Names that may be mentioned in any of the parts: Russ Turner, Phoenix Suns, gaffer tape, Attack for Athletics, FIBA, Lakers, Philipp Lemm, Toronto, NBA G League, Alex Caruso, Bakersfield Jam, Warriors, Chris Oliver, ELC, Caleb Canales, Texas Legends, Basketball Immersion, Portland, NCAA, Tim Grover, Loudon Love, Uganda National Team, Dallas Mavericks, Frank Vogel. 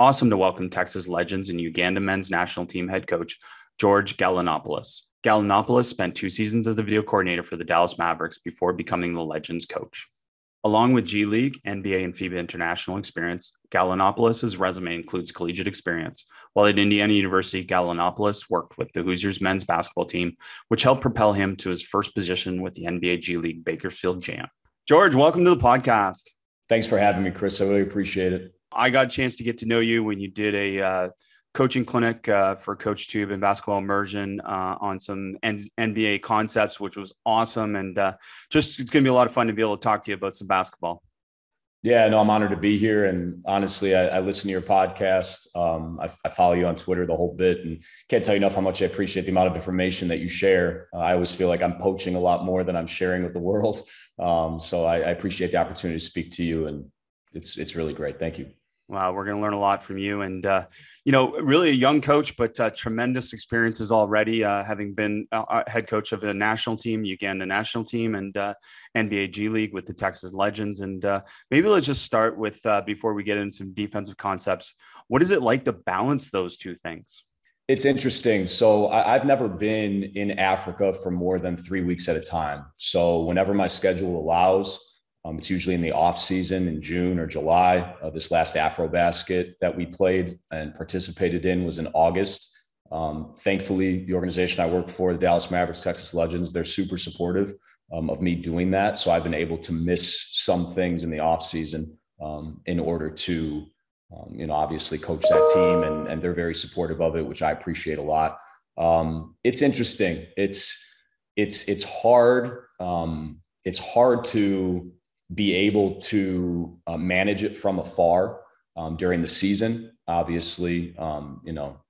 awesome to welcome Texas Legends and Uganda men's national team head coach, George Galanopoulos. Galanopoulos spent 2 seasons as the video coordinator for the Dallas Mavericks before becoming the Legends coach. Along with G League, NBA, and FIBA international experience, Galanopoulos' resume includes collegiate experience. While at Indiana University, Galanopoulos worked with the Hoosiers men's basketball team, which helped propel him to his first position with the NBA G League Bakersfield Jam. George, welcome to the podcast. Thanks for having me, Chris. I really appreciate it. I got a chance to get to know you when you did a coaching clinic for CoachTube and Basketball Immersion on some NBA concepts, which was awesome. And just it's going to be a lot of fun to be able to talk to you about some basketball. Yeah, no, I'm honored to be here. And honestly, I listen to your podcast. I follow you on Twitter the whole bit, and can't tell you enough how much I appreciate the amount of information that you share. I always feel like I'm poaching a lot more than I'm sharing with the world. So I appreciate the opportunity to speak to you, and it's really great. Thank you. Wow, we're going to learn a lot from you, and really a young coach, but tremendous experiences already, having been head coach of a national team, Uganda national team, and NBA G League with the Texas Legends. And maybe let's just start with before we get into some defensive concepts. What is it like to balance those two things? It's interesting. So I've never been in Africa for more than 3 weeks at a time. So whenever my schedule allows. It's usually in the off season in June or July. This last Afro basket that we played and participated in was in August. Thankfully, the organization I work for, the Dallas Mavericks, Texas Legends, they're super supportive of me doing that. So I've been able to miss some things in the off season in order to, obviously coach that team, and they're very supportive of it, which I appreciate a lot. It's interesting. It's hard. It's hard to be able to manage it from afar during the season. Obviously,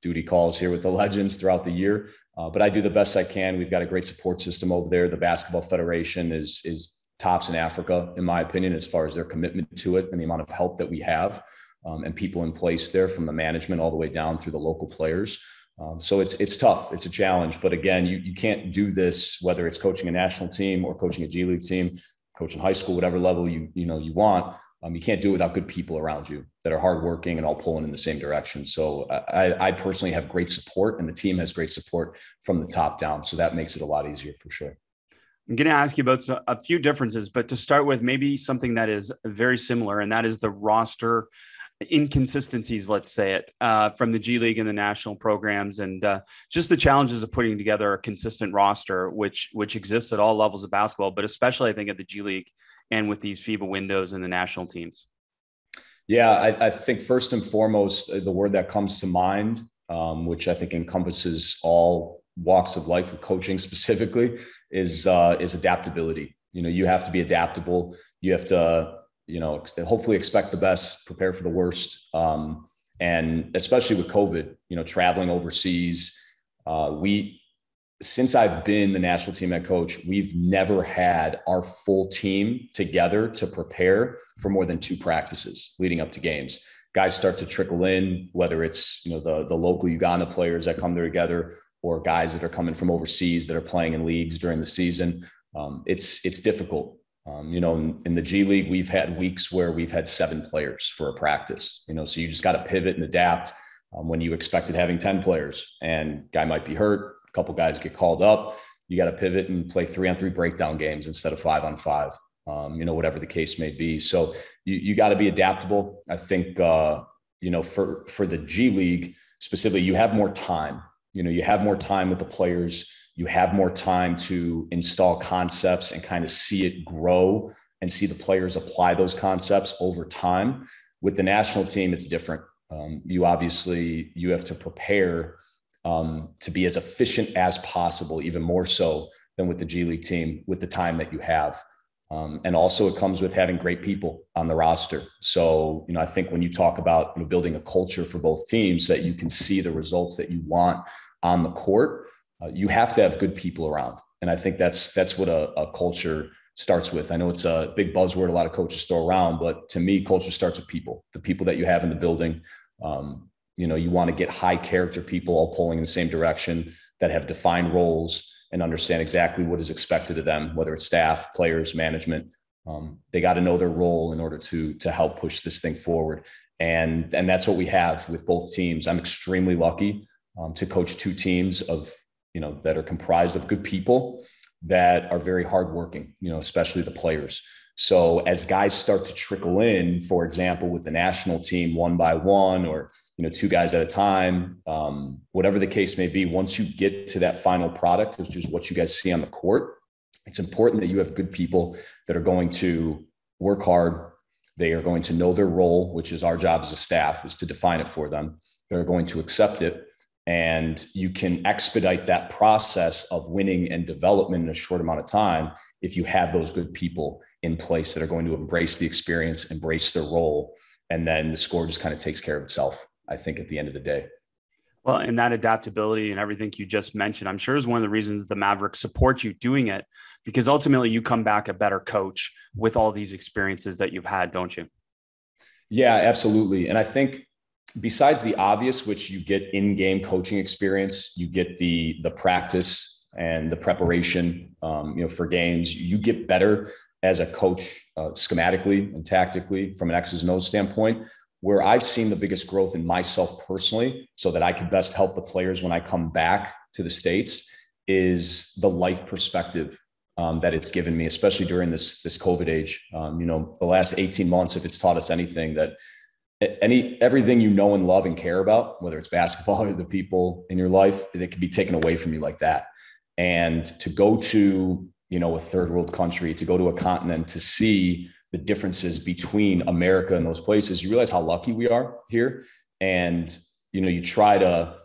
duty calls here with the Legends throughout the year, but I do the best I can. We've got a great support system over there. The Basketball Federation is tops in Africa, in my opinion, as far as their commitment to it and the amount of help that we have and people in place there, from the management all the way down through the local players. So it's tough. It's a challenge. But again, you can't do this, whether it's coaching a national team or coaching a G League team, coaching high school, whatever level you want. You can't do it without good people around you that are hardworking and all pulling in the same direction. So I personally have great support, and the team has great support from the top down. So that makes it a lot easier for sure. I'm going to ask you about a few differences, but to start with, maybe something that is very similar, and that is the roster inconsistencies, let's say it, from the G League and the national programs, and just the challenges of putting together a consistent roster, which exists at all levels of basketball, but especially I think at the G League and with these FIBA windows and the national teams. Yeah, I think first and foremost, the word that comes to mind, which I think encompasses all walks of life with coaching specifically, is adaptability. You have to be adaptable. You have to hopefully expect the best, prepare for the worst. And especially with COVID, traveling overseas, since I've been the national team head coach, we've never had our full team together to prepare for more than 2 practices leading up to games. Guys start to trickle in, whether it's, the local Uganda players that come there together, or guys that are coming from overseas that are playing in leagues during the season. It's difficult. In the G League, we've had weeks where we've had 7 players for a practice, so you just got to pivot and adapt when you expected having 10 players, and guy might be hurt. A couple guys get called up. You got to pivot and play 3-on-3 breakdown games instead of 5-on-5, whatever the case may be. So you got to be adaptable. I think, for the G League specifically, you have more time, you have more time with the players. You have more time to install concepts and kind of see it grow and see the players apply those concepts over time. With the national team, it's different. You have to prepare to be as efficient as possible, even more so than with the G League team, with the time that you have. And also it comes with having great people on the roster. So, I think when you talk about building a culture for both teams that you can see the results that you want on the court, you have to have good people around. And I think that's what a culture starts with. I know it's a big buzzword a lot of coaches throw around, but to me, culture starts with people, the people that you have in the building. You want to get high character people all pulling in the same direction, that have defined roles and understand exactly what is expected of them, whether it's staff, players, management. They got to know their role in order to help push this thing forward. And that's what we have with both teams. I'm extremely lucky to coach two teams of, you know, that are comprised of good people that are very hardworking, you know, especially the players. So as guys start to trickle in, for example, with the national team one by one, or, you know, two guys at a time, whatever the case may be, once you get to that final product, which is what you guys see on the court, it's important that you have good people that are going to work hard. They are going to know their role, which is our job as a staff, is to define it for them. They're going to accept it. And you can expedite that process of winning and development in a short amount of time if you have those good people in place that are going to embrace the experience, embrace their role. And then the score just kind of takes care of itself, I think, at the end of the day. Well, and that adaptability and everything you just mentioned, I'm sure, is one of the reasons the Mavericks support you doing it, because ultimately you come back a better coach with all these experiences that you've had, don't you? Yeah, absolutely. And I think, besides the obvious, which you get in-game coaching experience, you get the practice and the preparation, you know, for games. You get better as a coach schematically and tactically from an X's and O's standpoint, where I've seen the biggest growth in myself personally, so that I can best help the players when I come back to the States, is the life perspective that it's given me, especially during this COVID age. You know, the last 18 months, if it's taught us anything, that everything you know and love and care about, whether it's basketball or the people in your life, that can be taken away from you like that. And to go to, you know, a third world country, to go to a continent, to see the differences between America and those places, you realize how lucky we are here. And, you know, you try to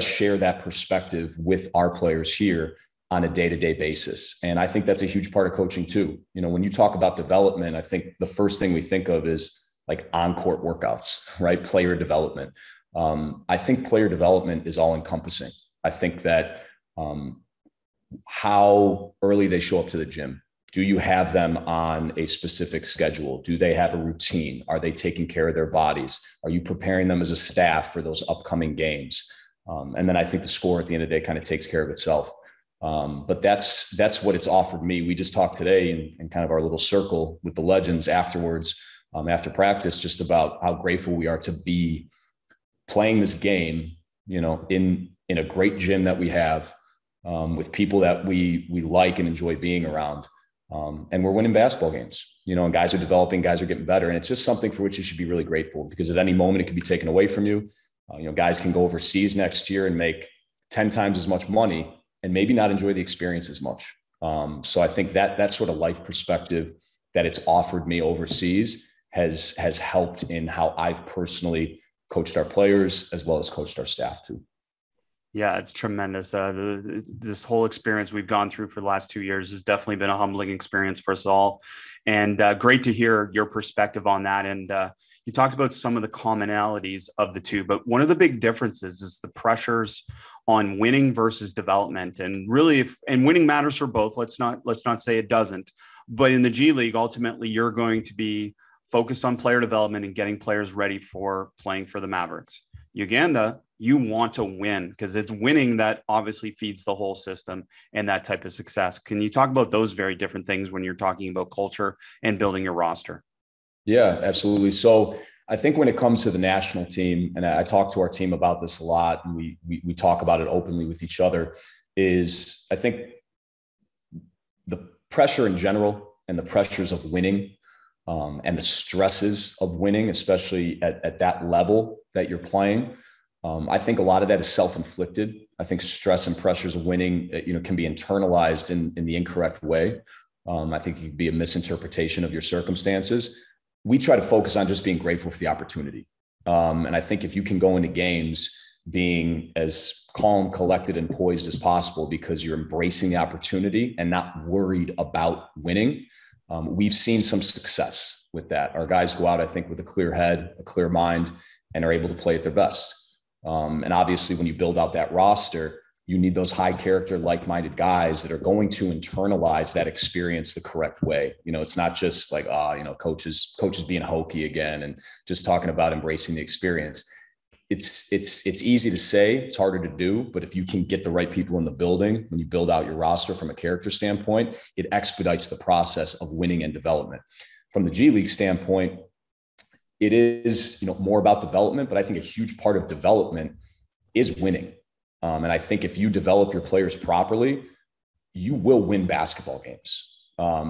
share that perspective with our players here on a day-to-day basis. And I think that's a huge part of coaching too. You know, when you talk about development, I think the first thing we think of is like on-court workouts, right? Player development. I think player development is all-encompassing. I think that how early they show up to the gym. Do you have them on a specific schedule? Do they have a routine? Are they taking care of their bodies? Are you preparing them as a staff for those upcoming games? And then I think the score at the end of the day kind of takes care of itself. But that's what it's offered me. We just talked today in kind of our little circle with the legends afterwards, after practice, just about how grateful we are to be playing this game, you know, in a great gym that we have, with people that we like and enjoy being around. And we're winning basketball games, you know, and guys are developing, guys are getting better. And it's just something for which you should be really grateful, because at any moment it could be taken away from you. You know, guys can go overseas next year and make 10 times as much money and maybe not enjoy the experience as much. So I think that sort of life perspective that it's offered me overseas has helped in how I've personally coached our players as well as coached our staff too. Yeah, it's tremendous. This whole experience we've gone through for the last 2 years has definitely been a humbling experience for us all. And great to hear your perspective on that. And you talked about some of the commonalities of the two, but one of the big differences is the pressures on winning versus development. And really, and winning matters for both. Let's not say it doesn't, but in the G League, ultimately, you're going to be focused on player development and getting players ready for playing for the Mavericks. Uganda, you want to win, because it's winning that obviously feeds the whole system and that type of success. Can you talk about those very different things when you're talking about culture and building your roster? Yeah, absolutely. So I think when it comes to the national team, and I talk to our team about this a lot, and we talk about it openly with each other, is I think the pressure in general and the pressures of winning, and the stresses of winning, especially at that level that you're playing. I think a lot of that is self-inflicted. I think stress and pressures of winning, you know, can be internalized in the incorrect way. I think it could be a misinterpretation of your circumstances. We try to focus on just being grateful for the opportunity. And I think if you can go into games being as calm, collected, and poised as possible, because you're embracing the opportunity and not worried about winning, we've seen some success with that. Our guys go out, I think, with a clear head, a clear mind, and are able to play at their best. And obviously, when you build out that roster, you need those high character, like-minded guys that are going to internalize that experience the correct way. You know, it's not just like, coaches being hokey again and just talking about embracing the experience. it's easy to say, it's harder to do, but if you can get the right people in the building, when you build out your roster from a character standpoint, it expedites the process of winning and development. From the G League standpoint, it is, you know, more about development, but I think a huge part of development is winning. And I think if you develop your players properly, you will win basketball games.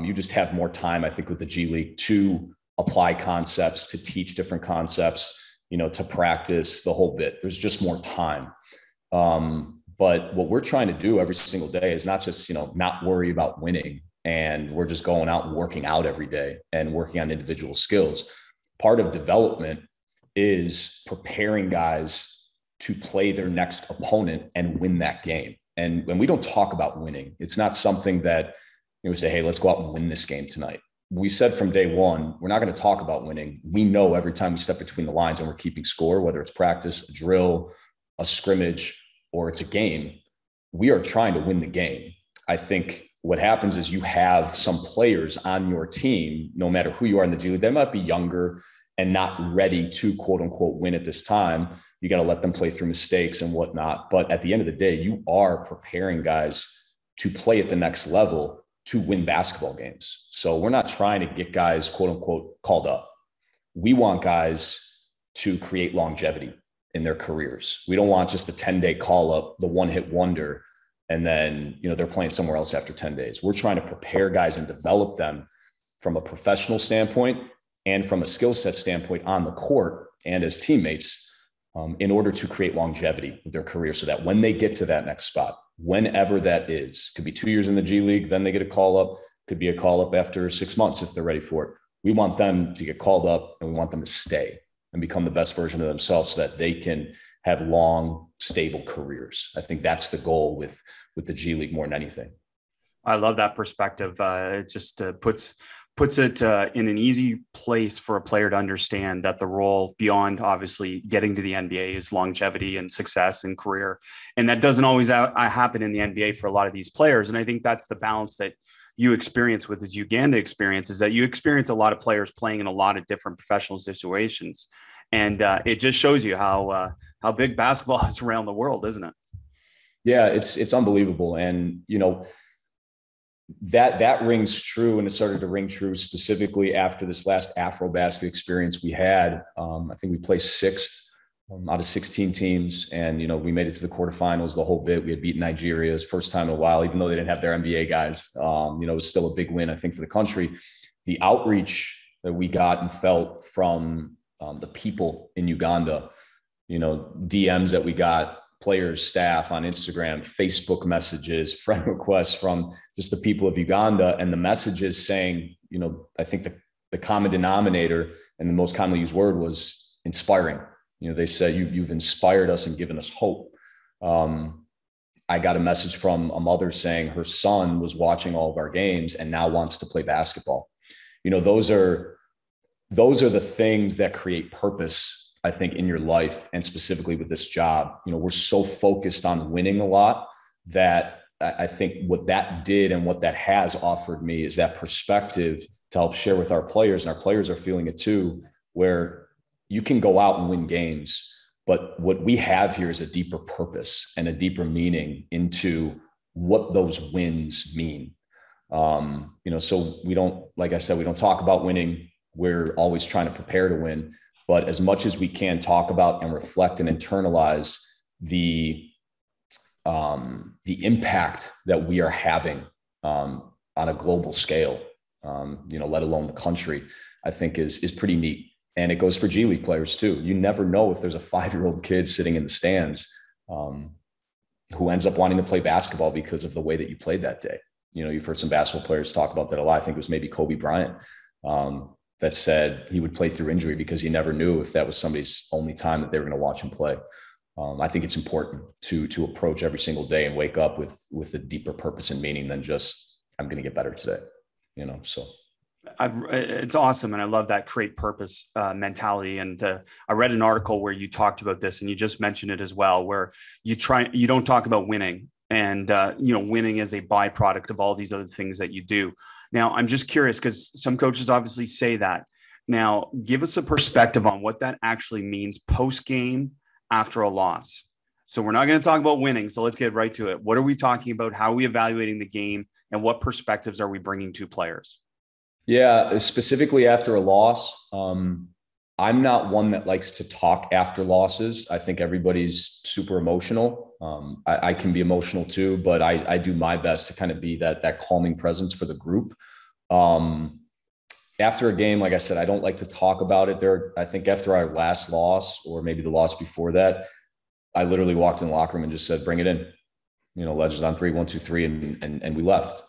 You just have more time, I think, with the G League to apply concepts, to teach different concepts, you know, to practice the whole bit. There's just more time. But what we're trying to do every single day is not just, you know, not worry about winning. And we're just going out and working out every day and working on individual skills. Part of development is preparing guys to play their next opponent and win that game. And when we don't talk about winning, it's not something that, you know, we say, hey, let's go out and win this game tonight. We said from day one, we're not going to talk about winning. We know every time we step between the lines and we're keeping score, whether it's practice, a drill, a scrimmage, or it's a game, we are trying to win the game. I think what happens is you have some players on your team, no matter who you are in the G League, they might be younger and not ready to quote unquote win at this time. You got to let them play through mistakes and whatnot. But at the end of the day, you are preparing guys to play at the next level to win basketball games. So we're not trying to get guys quote unquote called up. We want guys to create longevity in their careers. We don't want just the 10-day call up, the one-hit wonder, and then, you know, they're playing somewhere else after 10 days. We're trying to prepare guys and develop them from a professional standpoint and from a skill set standpoint on the court and as teammates, in order to create longevity with their career so that when they get to that next spot, whenever that is, could be 2 years in the G League, then they get a call up, could be a call up after 6 months if they're ready for it. We want them to get called up and we want them to stay and become the best version of themselves so that they can have long, stable careers. I think that's the goal with the G League more than anything. I love that perspective. It just puts it in an easy place for a player to understand that the role beyond obviously getting to the NBA is longevity and success and career. And that doesn't always happen in the NBA for a lot of these players. And I think that's the balance that you experience with this Uganda experience, is that you experience a lot of players playing in a lot of different professional situations. And it just shows you how big basketball is around the world, isn't it? Yeah, it's unbelievable. And, you know, that rings true. And it started to ring true specifically after this last Afro basket experience we had. I think we placed sixth out of 16 teams. And, you know, we made it to the quarterfinals, the whole bit. We had beaten Nigeria, first time in a while, even though they didn't have their NBA guys. You know, it was still a big win, I think, for the country. The outreach that we got and felt from the people in Uganda, you know, DMs that we got, players, staff on Instagram, Facebook messages, friend requests from just the people of Uganda, and the messages saying, you know, I think the common denominator and the most commonly used word was inspiring. You know, they said, you've inspired us and given us hope. I got a message from a mother saying her son was watching all of our games and now wants to play basketball. You know, those are the things that create purpose, I think, in your life and specifically with this job. You know, we're so focused on winning a lot that I think what that did and what that has offered me is that perspective to help share with our players. And our players are feeling it too, where you can go out and win games, but what we have here is a deeper purpose and a deeper meaning into what those wins mean. You know, so we don't, like I said, we don't talk about winning. We're always trying to prepare to win, but as much as we can talk about and reflect and internalize the impact that we are having on a global scale, you know, let alone the country, I think is pretty neat. And it goes for G League players too. You never know if there's a 5-year-old kid sitting in the stands who ends up wanting to play basketball because of the way that you played that day. You know, you've heard some basketball players talk about that a lot. I think it was maybe Kobe Bryant, that said he would play through injury because he never knew if that was somebody's only time that they were going to watch him play. I think it's important to approach every single day and wake up with a deeper purpose and meaning than just, I'm going to get better today, you know, so. It's awesome. And I love that create purpose mentality. And I read an article where you talked about this and you just mentioned it as well, where you don't talk about winning. And, you know, winning is a byproduct of all these other things that you do. Now, I'm just curious because some coaches obviously say that. Now, give us a perspective on what that actually means post-game, after a loss. So we're not going to talk about winning. So let's get right to it. What are we talking about? How are we evaluating the game? And what perspectives are we bringing to players? Yeah, specifically after a loss. I'm not one that likes to talk after losses. I think everybody's super emotional. I can be emotional too, but I do my best to kind of be that calming presence for the group. After a game, like I said, I don't like to talk about it there. I think after our last loss, or maybe the loss before that, I literally walked in the locker room and just said, bring it in, you know, Legends on 3, 1, 2, 3. And we left.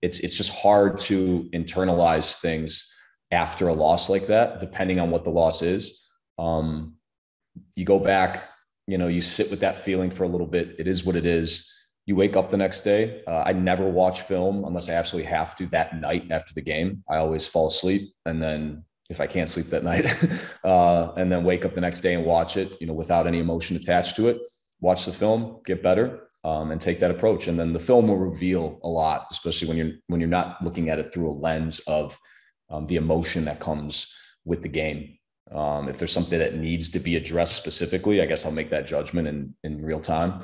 It's just hard to internalize things after a loss like that, depending on what the loss is. You go back, you know, you sit with that feeling for a little bit. It is what it is. You wake up the next day. I never watch film unless I absolutely have to that night after the game. I always fall asleep. And then if I can't sleep that night, and then wake up the next day and watch it, you know, without any emotion attached to it, watch the film, get better, and take that approach. And then the film will reveal a lot, especially when you're not looking at it through a lens of the emotion that comes with the game. If there's something that needs to be addressed specifically, I guess I'll make that judgment in real time.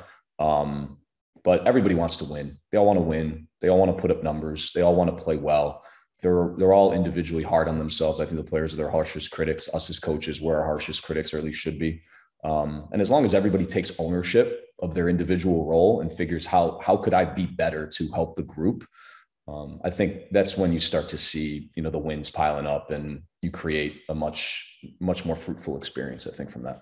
But everybody wants to win. They all want to win. They all want to put up numbers. They all want to play well. They're all individually hard on themselves. I think the players are their harshest critics. Us as coaches, we're our harshest critics, or at least should be. And as long as everybody takes ownership of their individual role and figures how could I be better to help the group, I think that's when you start to see, you know, the wins piling up, and you create a much more fruitful experience, I think, from that.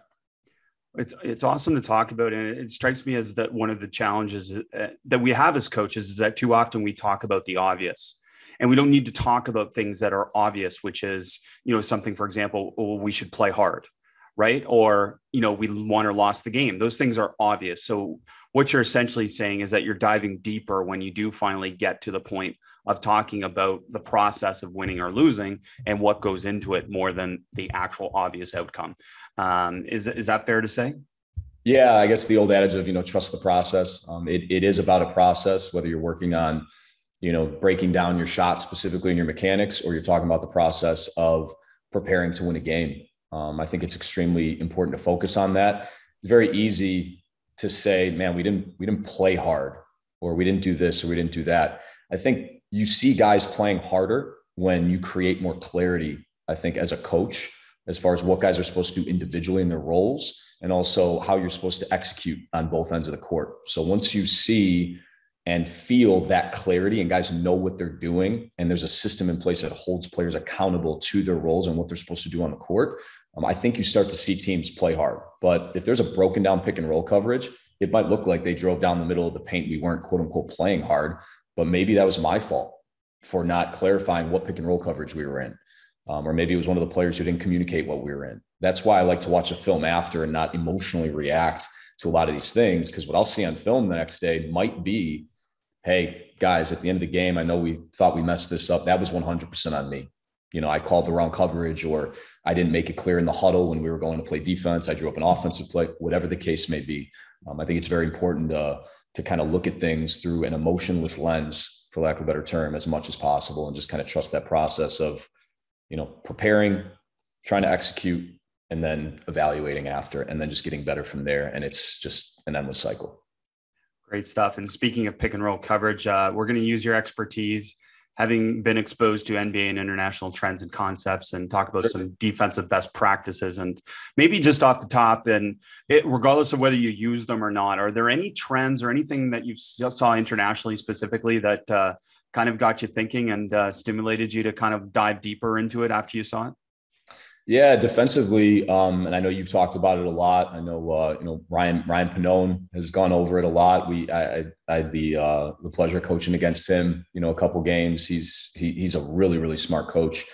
It's awesome to talk about. And it strikes me as that one of the challenges that we have as coaches is that too often we talk about the obvious. And we don't need to talk about things that are obvious, which is, you know, something, for example, oh, we should play hard, right? Or, you know, we won or lost the game. Those things are obvious. So what you're essentially saying is that you're diving deeper when you do finally get to the point of talking about the process of winning or losing and what goes into it more than the actual obvious outcome. Is that fair to say? Yeah, I guess the old adage of, you know, trust the process. It is about a process, whether you're working on, you know, breaking down your shot specifically in your mechanics, or you're talking about the process of preparing to win a game. I think it's extremely important to focus on that. It's very easy to say, man, we didn't play hard, or we didn't do this, or we didn't do that. I think you see guys playing harder when you create more clarity, I think, as a coach, as far as what guys are supposed to do individually in their roles, and also how you're supposed to execute on both ends of the court. So once you see and feel that clarity and guys know what they're doing, and there's a system in place that holds players accountable to their roles and what they're supposed to do on the court, I think you start to see teams play hard. But if there's a broken down pick and roll coverage, it might look like they drove down the middle of the paint. We weren't, quote unquote, playing hard, but maybe that was my fault for not clarifying what pick and roll coverage we were in. Or maybe it was one of the players who didn't communicate what we were in. That's why I like to watch a film after and not emotionally react to a lot of these things, because what I'll see on film the next day might be, hey, guys, at the end of the game, I know we thought we messed this up. That was 100% on me. You know, I called the wrong coverage, or I didn't make it clear in the huddle when we were going to play defense. I drew up an offensive play, whatever the case may be. I think it's very important to kind of look at things through an emotionless lens, for lack of a better term, as much as possible, and just kind of trust that process of, you know, preparing, trying to execute, and then evaluating after, and then just getting better from there. And it's just an endless cycle. Great stuff. And speaking of pick and roll coverage, we're going to use your expertise, having been exposed to NBA and international trends and concepts, and talk about some defensive best practices. And maybe just off the top, and regardless of whether you use them or not, are there any trends or anything that you saw internationally specifically that kind of got you thinking and stimulated you to kind of dive deeper into it after you saw it? Yeah, defensively, and I know you've talked about it a lot. I know you know, Ryan Pannone has gone over it a lot. I had the pleasure of coaching against him, you know, a couple games. He's a really, really smart coach.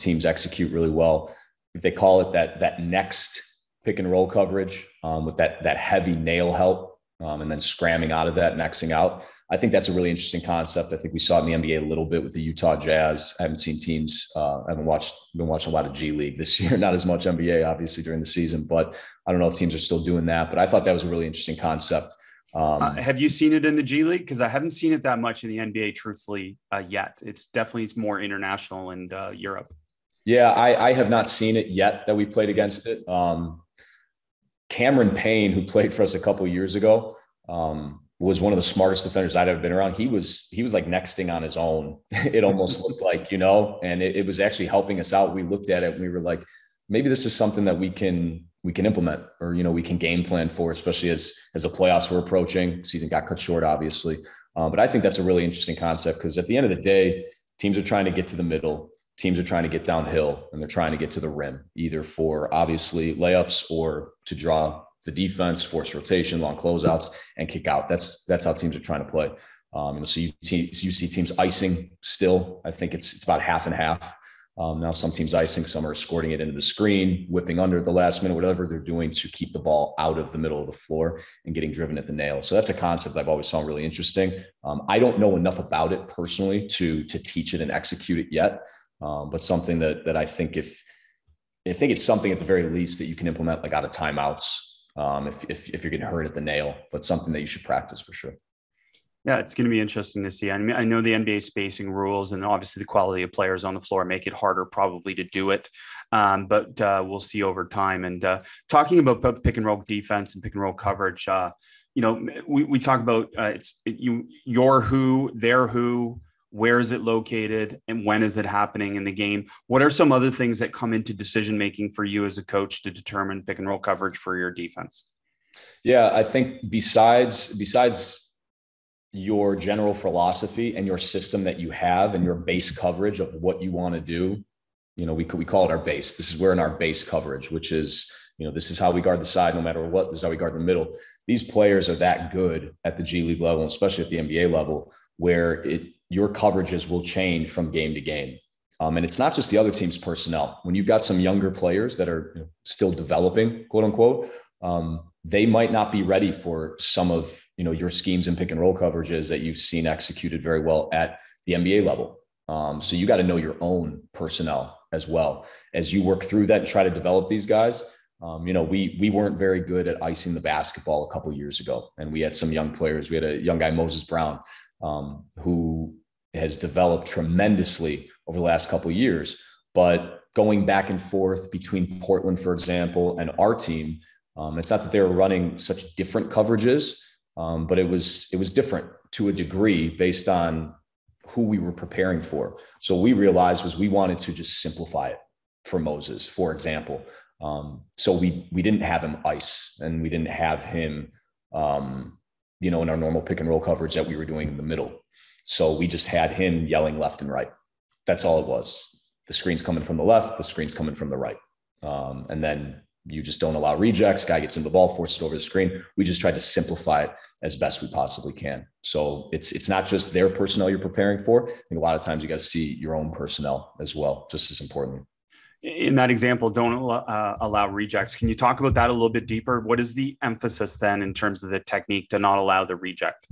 Teams execute really well. They call it that next pick and roll coverage, with that heavy nail help, and then scramming out of that, nexting out. I think that's a really interesting concept. I think we saw it in the NBA a little bit with the Utah Jazz. I haven't seen teams. I haven't been watching a lot of G League this year, not as much NBA, obviously, during the season, but I don't know if teams are still doing that, but I thought that was a really interesting concept. Have you seen it in the G League? Cause I haven't seen it that much in the NBA, truthfully, yet. It's more international and Europe. Yeah. I have not seen it yet that we played against it. Cameron Payne, who played for us a couple of years ago, was one of the smartest defenders I'd ever been around. He was like nexting on his own. It almost looked like, you know, and it was actually helping us out. We looked at it and we were like, maybe this is something that we can implement, or, you know, we can game plan for, especially as the playoffs were approaching. Season got cut short, obviously. But I think that's a really interesting concept, because at the end of the day, teams are trying to get to the middle. Teams are trying to get downhill, and they're trying to get to the rim, either for obviously layups or to draw the defense, force rotation, long closeouts, and kick out. That's how teams are trying to play. So you see teams icing still. I think it's about half and half. Now some teams icing, some are escorting it into the screen, whipping under at the last minute, whatever they're doing to keep the ball out of the middle of the floor and getting driven at the nail. So that's a concept I've always found really interesting. I don't know enough about it personally to teach it and execute it yet. But something that I think I think it's something at the very least that you can implement, like out of timeouts, if you're getting hurt at the nail, but something that you should practice for sure. Yeah, it's going to be interesting to see. I mean, I know the NBA spacing rules and obviously the quality of players on the floor make it harder probably to do it, but we'll see over time. And talking about pick and roll defense and pick and roll coverage, you know, we talk about your who, their who. Where is it located and when is it happening in the game? What are some other things that come into decision-making for you as a coach to determine pick and roll coverage for your defense? Yeah, I think besides your general philosophy and your system that you have and your base coverage of what you want to do, you know, we call it our base. This is where in our base coverage, which is, you know, this is how we guard the side no matter what. This is how we guard the middle. These players are that good at the G League level, and especially at the NBA level, where your coverages will change from game to game. And it's not just the other team's personnel. When you've got some younger players that are still developing, quote unquote, they might not be ready for some of, you know, your schemes and pick and roll coverages that you've seen executed very well at the NBA level. So you got to know your own personnel as well as you work through that and try to develop these guys. You know, we weren't very good at icing the basketball a couple of years ago. And we had some young players. We had a young guy, Moses Brown, who has developed tremendously over the last couple of years, but going back and forth between Portland, for example, and our team, it's not that they were running such different coverages, but it was different to a degree based on who we were preparing for. So what we realized was we wanted to just simplify it for Moses, for example. So we didn't have him ice, and we didn't have him, you know, in our normal pick and roll coverage that we were doing in the middle. So we just had him yelling left and right. That's all it was. The screen's coming from the left, the screen's coming from the right. And then you just don't allow rejects. Guy gets in the ball, forces it over the screen. We just tried to simplify it as best we possibly can. So it's not just their personnel you're preparing for. I think a lot of times you got to see your own personnel as well, just as importantly. In that example, don't allow rejects. Can you talk about that a little bit deeper? What is the emphasis then in terms of the technique to not allow the reject?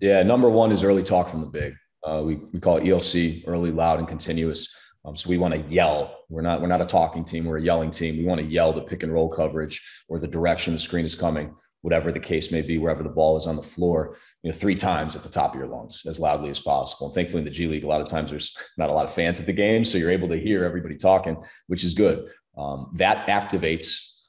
Yeah, number one is early talk from the big. We call it ELC, early, loud, and continuous. So we want to yell. We're not a talking team. We're a yelling team. We want to yell the pick and roll coverage or the direction the screen is coming, whatever the case may be, wherever the ball is on the floor, you know, 3 times at the top of your lungs as loudly as possible. And thankfully in the G League, a lot of times there's not a lot of fans at the game, so you're able to hear everybody talking, which is good. That activates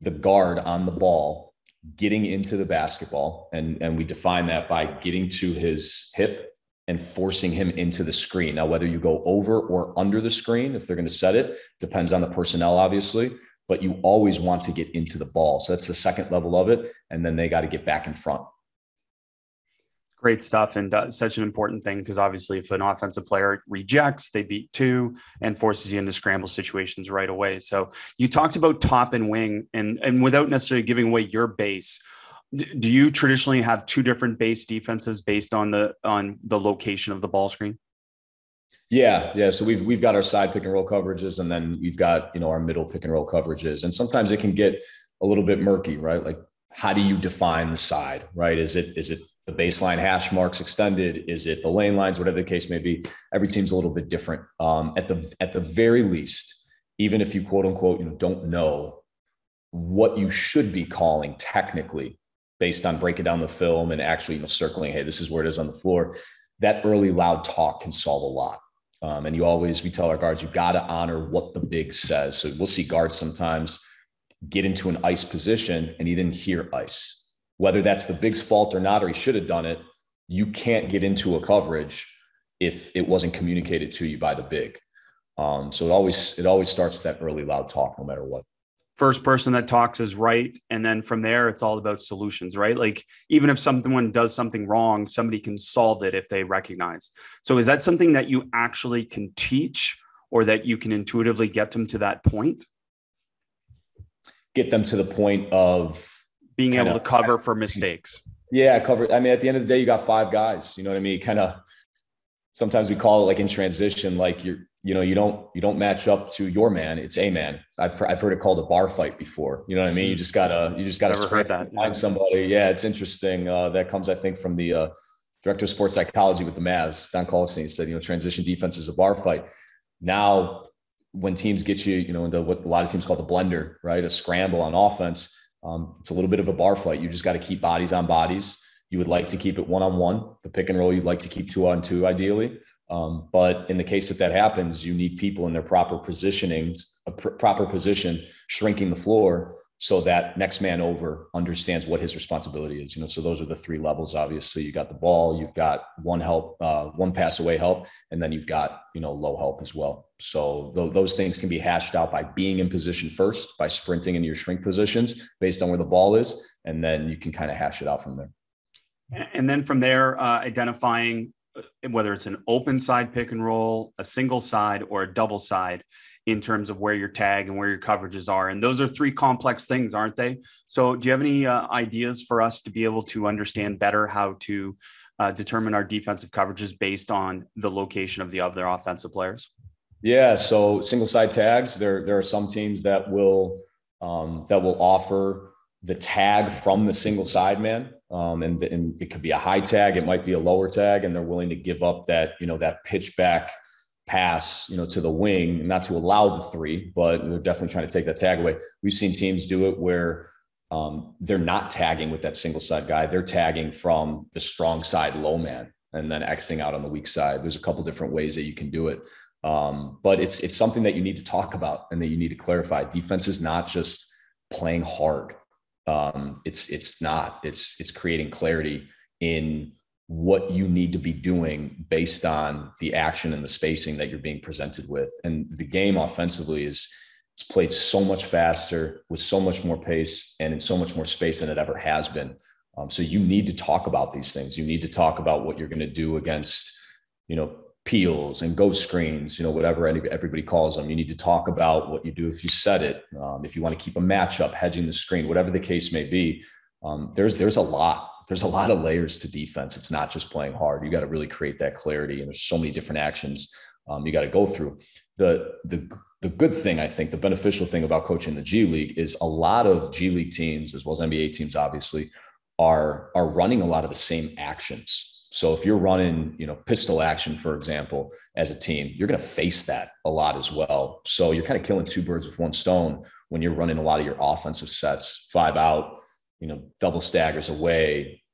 the guard on the ball getting into the basketball, and we define that by getting to his hip and forcing him into the screen. Now, whether you go over or under the screen, if they're going to set it, depends on the personnel, obviously, but you always want to get into the ball. So that's the second level of it. And then they got to get back in front. Great stuff. And such an important thing, because obviously if an offensive player rejects, they beat 2 and forces you into scramble situations right away. So you talked about top and wing, and without necessarily giving away your base, do you traditionally have 2 different base defenses based on the location of the ball screen? Yeah. So we've got our side pick and roll coverages, and then we've got, you know, our middle pick and roll coverages. And sometimes it can get a little bit murky, right? Like, how do you define the side, right? Is it the baseline hash marks extended? Is it the lane lines, whatever the case may be? Every team's a little bit different. At the very least, even if you quote unquote, you know, don't know what you should be calling technically based on breaking down the film and actually, you know, circling, hey, this is where it is on the floor, that early loud talk can solve a lot. And we tell our guards, you got to honor what the big says. So we'll see guards sometimes get into an ice position and he didn't hear ice. Whether that's the big's fault or not, or he should have done it, you can't get into a coverage if it wasn't communicated to you by the big. So it always starts with that early loud talk, no matter what. First person that talks is right. And then from there, it's all about solutions, right? Like even if someone does something wrong, somebody can solve it if they recognize. So is that something that you actually can teach, or that you can intuitively get them to that point? Get them to the point of being able to cover for mistakes. Yeah. Cover. I mean, at the end of the day, you got five guys, you know what I mean? Sometimes we call it like in transition, like you don't match up to your man. It's a man. I've heard it called a bar fight before. You know what I mean? You just gotta find somebody. Yeah. It's interesting. That comes, I think, from the director of sports psychology with the Mavs, Don Colickson. He said, transition defense is a bar fight. Now when teams get you, into what a lot of teams call the blender, right? A scramble on offense. It's a little bit of a bar fight. You just got to keep bodies on bodies. You would like to keep it one-on-one, the pick and roll. You'd like to keep two on two, ideally. But in the case that happens, you need people in their proper positioning, a proper position, shrinking the floor so that next man over understands what his responsibility is. So those are the three levels. Obviously, you got the ball, you've got one pass away help, and then you've got low help as well. So those things can be hashed out by being in position first, by sprinting into your shrink positions based on where the ball is, and then you can kind of hash it out from there. And then from there, identifying whether it's an open side pick and roll, a single side, or a double side in terms of where your tag and where your coverages are. And those are three complex things, aren't they? So do you have any ideas for us to be able to understand better how to determine our defensive coverages based on the location of the other offensive players? Yeah. So single side tags, there are some teams that will offer the tag from the single side man. And it could be a high tag. It might be a lower tag, and they're willing to give up that, that pitch back pass, to the wing, not to allow the three, but they're definitely trying to take that tag away. We've seen teams do it where they're not tagging with that single side guy. They're tagging from the strong side low man and then Xing out on the weak side. There's a couple different ways that you can do it. But it's something that you need to talk about and that you need to clarify. Defense is not just playing hard. It's creating clarity in what you need to be doing based on the action and the spacing that you're being presented with. And the game offensively it's played so much faster, with so much more pace, and in so much more space than it ever has been. So you need to talk about these things. You need to talk about what you're going to do against, peels and ghost screens, whatever everybody calls them. You need to talk about what you do if you set it, if you want to keep a matchup, hedging the screen, whatever the case may be. There's a lot of layers to defense. It's not just playing hard. You got to really create that clarity, and there's so many different actions you got to go through. The good thing, I think, the beneficial thing about coaching the G League is a lot of G League teams, as well as NBA teams, obviously, are running a lot of the same actions. So if you're running, pistol action, for example, as a team, you're going to face that a lot as well. So you're kind of killing two birds with one stone when you're running a lot of your offensive sets, five out, double staggers away,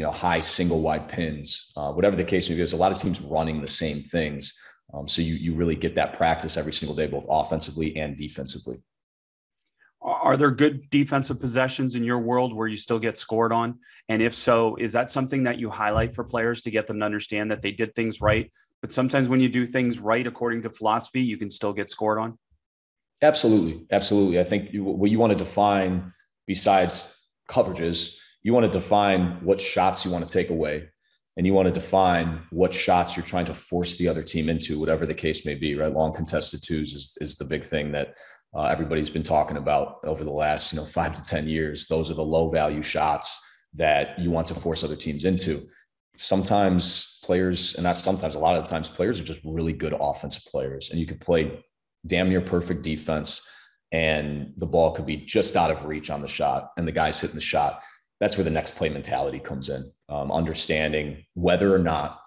high single wide pins, whatever the case may be. There's a lot of teams running the same things. So you really get that practice every single day, both offensively and defensively. Are there good defensive possessions in your world where you still get scored on? And if so, is that something that you highlight for players to get them to understand that they did things right? But sometimes when you do things right, according to philosophy, you can still get scored on. Absolutely. Absolutely. I think what you want to define, besides coverages, you want to define what shots you want to take away. And you want to define what shots you're trying to force the other team into, whatever the case may be, right? Long contested twos is the big thing that everybody's been talking about over the last 5 to 10 years. Those are the low value shots that you want to force other teams into. A lot of the times, players are just really good offensive players, and you could play damn near perfect defense and the ball could be just out of reach on the shot and the guy's hitting the shot. That's where the next play mentality comes in. Understanding whether or not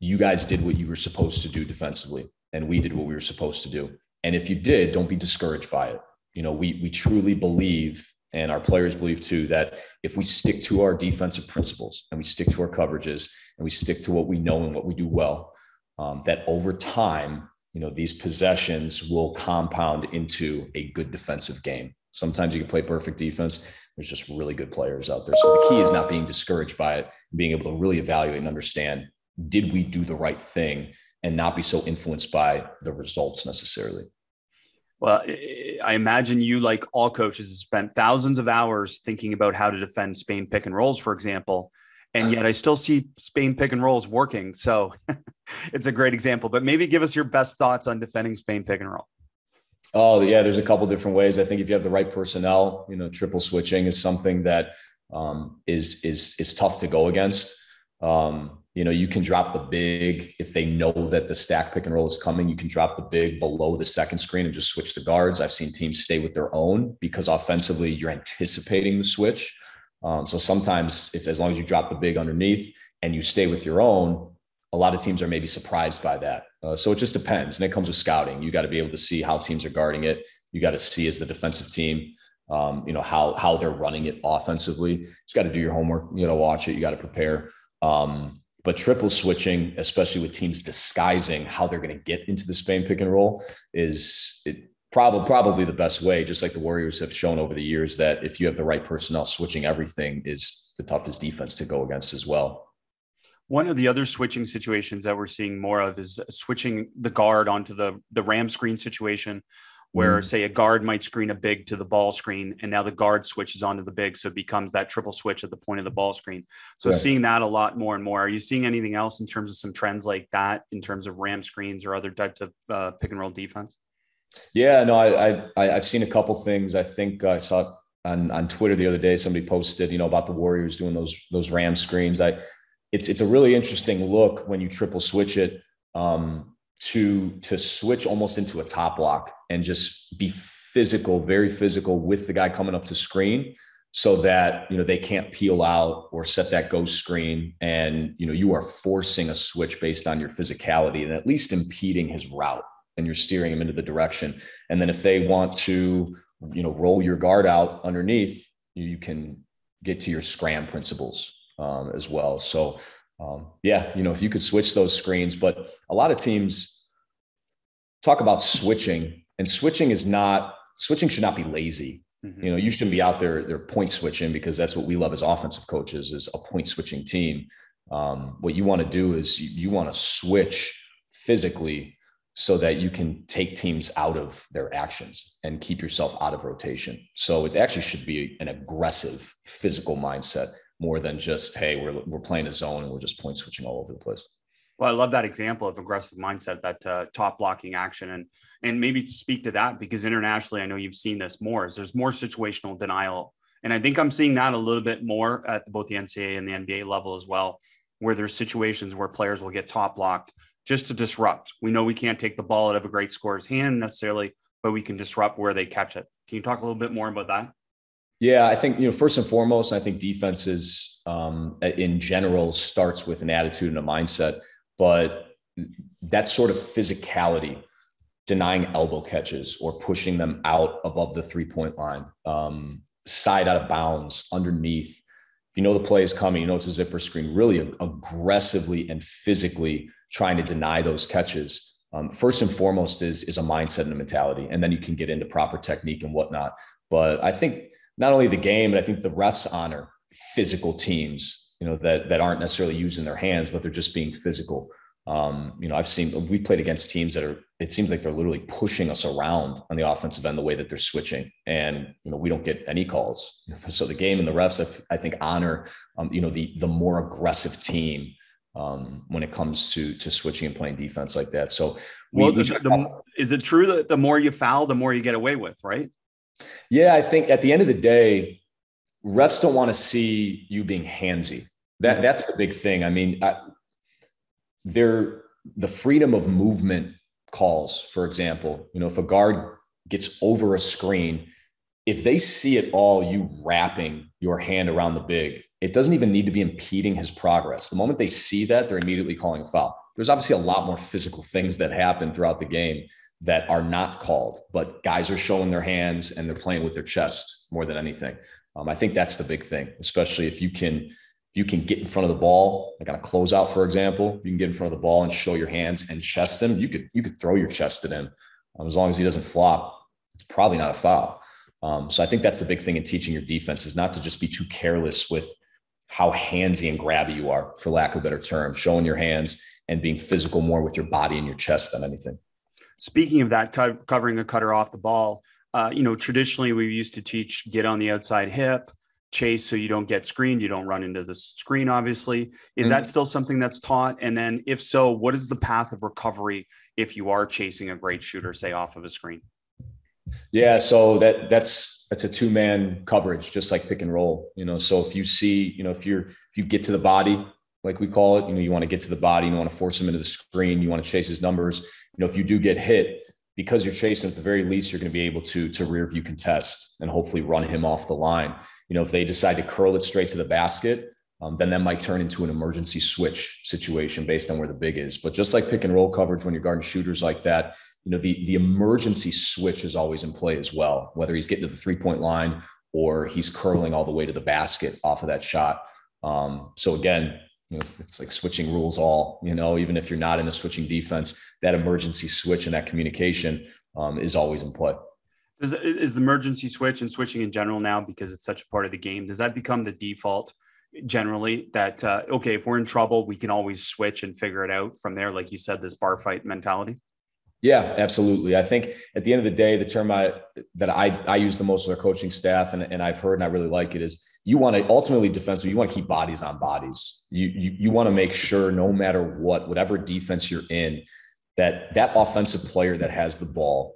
you guys did what you were supposed to do defensively, and we did what we were supposed to do. And if you did, don't be discouraged by it. We truly believe, and our players believe too, that if we stick to our defensive principles and we stick to our coverages and we stick to what we know and what we do well, that over time you know, these possessions will compound into a good defensive game. Sometimes you can play perfect defense. There's just really good players out there. So the key is not being discouraged by it, being able to really evaluate and understand, did we do the right thing, and not be so influenced by the results necessarily. Well, I imagine you, like all coaches, have spent thousands of hours thinking about how to defend Spain pick and rolls, for example. And yet I still see Spain pick and rolls working. So it's a great example, but maybe give us your best thoughts on defending Spain pick and roll. Oh yeah. There's a couple different ways. I think if you have the right personnel, you know, triple switching is something that is tough to go against. You know, you can drop the big, if they know that the stack pick and roll is coming, you can drop the big below the second screen and just switch the guards. I've seen teams stay with their own because offensively you're anticipating the switch. So sometimes if, as long as you drop the big underneath and you stay with your own, a lot of teams are maybe surprised by that. So it just depends. And it comes with scouting. You got to be able to see how teams are guarding it. You got to see as the defensive team, you know, how they're running it offensively. You just got to do your homework. You got to watch it. You got to prepare. But triple switching, especially with teams disguising how they're going to get into the Spain pick and roll, is it, probably the best way, just like the Warriors have shown over the years, that if you have the right personnel, switching everything is the toughest defense to go against as well. One of the other switching situations that we're seeing more of is switching the guard onto the ram screen situation, where say a guard might screen a big to the ball screen, and now the guard switches onto the big. So it becomes that triple switch at the point of the ball screen. So right. Seeing that a lot more and more. Are you seeing anything else in terms of some trends like that in terms of ram screens or other types of pick and roll defense? Yeah, no, I've seen a couple things. I think I saw on Twitter the other day, somebody posted, you know, about the Warriors doing those ram screens. It's a really interesting look when you triple switch it, to switch almost into a top block and just be physical, very physical with the guy coming up to screen, so that, you know, they can't peel out or set that ghost screen. And, you know, you are forcing a switch based on your physicality and at least impeding his route, and you're steering him into the direction. And then if they want to, you know, roll your guard out underneath, you can get to your scram principles as well. So yeah, you know, if you could switch those screens. But a lot of teams talk about switching, and switching should not be lazy. Mm-hmm. You know, you shouldn't be out there point switching, because that's what we love as offensive coaches, is a point switching team. What you want to do is you want to switch physically, so that you can take teams out of their actions and keep yourself out of rotation. So it actually should be an aggressive physical mindset more than just, hey, we're playing a zone and we're just point switching all over the place. Well, I love that example of aggressive mindset, that top blocking action, and maybe speak to that, because internationally, I know you've seen this more, is there's more situational denial. And I think I'm seeing that a little bit more at both the NCAA and the NBA level as well, where there's situations where players will get top blocked just to disrupt. We know we can't take the ball out of a great scorer's hand necessarily, but we can disrupt where they catch it. Can you talk a little bit more about that? Yeah, I think, you know, first and foremost, I think defenses in general starts with an attitude and a mindset, but that sort of physicality, denying elbow catches or pushing them out above the three-point line, side out of bounds, underneath. If you know the play is coming, you know it's a zipper screen, really aggressively and physically trying to deny those catches. First and foremost is a mindset and a mentality, and then you can get into proper technique and whatnot. But I think not only the game, but I think the refs honor physical teams, you know, that aren't necessarily using their hands, but they're just being physical. You know, we played against teams that are, it seems like they're literally pushing us around on the offensive end, the way that they're switching, and, you know, we don't get any calls. So the game and the refs, I think, honor, you know, the more aggressive team when it comes to switching and playing defense like that. So is it true that the more you foul, the more you get away with, right? Yeah. I think at the end of the day, refs don't want to see you being handsy. That's the big thing. I mean, the freedom of movement calls, for example, you know, if a guard gets over a screen, if they see it all, you wrapping your hand around the big, it doesn't even need to be impeding his progress. The moment they see that, they're immediately calling a foul. There's obviously a lot more physical things that happen throughout the game that are not called, but guys are showing their hands and they're playing with their chest more than anything. I think that's the big thing, especially if you can you can get in front of the ball, like on a closeout, for example, you can get in front of the ball and show your hands and chest him. You could throw your chest at him. As long as he doesn't flop, it's probably not a foul. So I think that's the big thing in teaching your defense, is not to just be too careless with how handsy and grabby you are, for lack of a better term, showing your hands and being physical more with your body and your chest than anything. Speaking of that, covering a cutter off the ball, traditionally we used to teach get on the outside hip, chase so you don't get screened, you don't run into the screen, obviously. Is that still something that's taught? And then if so, what is the path of recovery if you are chasing a great shooter, say off of a screen? Yeah, so that's a two-man coverage, just like pick and roll. So if you see, if you get to the body, like we call it, you want to get to the body, you want to force him into the screen, you want to chase his numbers. If you do get hit, because you're chasing, at the very least, you're going to be able to rear view contest and hopefully run him off the line. If they decide to curl it straight to the basket, then that might turn into an emergency switch situation based on where the big is. But just like pick and roll coverage, when you're guarding shooters like that, the emergency switch is always in play as well, whether he's getting to the 3-point line or he's curling all the way to the basket off of that shot. So again, it's like switching rules all, even if you're not in a switching defense, that emergency switch and that communication is always in play. Is the emergency switch and switching in general now, because it's such a part of the game, does that become the default generally, that, okay, if we're in trouble, we can always switch and figure it out from there? Like you said, this bar fight mentality. Yeah, absolutely. I think at the end of the day, the term that I use the most with our coaching staff, and I've heard and I really like it, is you want to ultimately defensively, you want to keep bodies on bodies. You want to make sure no matter what, whatever defense you're in, that offensive player that has the ball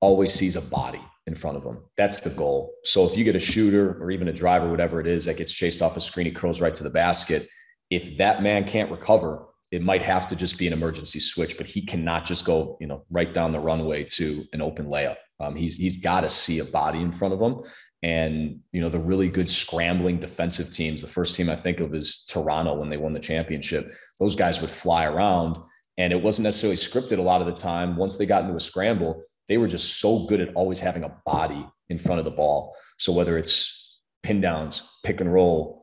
always sees a body in front of them. That's the goal. So if you get a shooter or even a driver, whatever it is, that gets chased off a screen, he curls right to the basket. If that man can't recover, it might have to just be an emergency switch, but he cannot just go, right down the runway to an open layup. He's got to see a body in front of him. And, the really good scrambling defensive teams, the first team I think of is Toronto when they won the championship. Those guys would fly around, and it wasn't necessarily scripted a lot of the time. Once they got into a scramble, they were just so good at always having a body in front of the ball. So whether it's pin downs, pick and roll,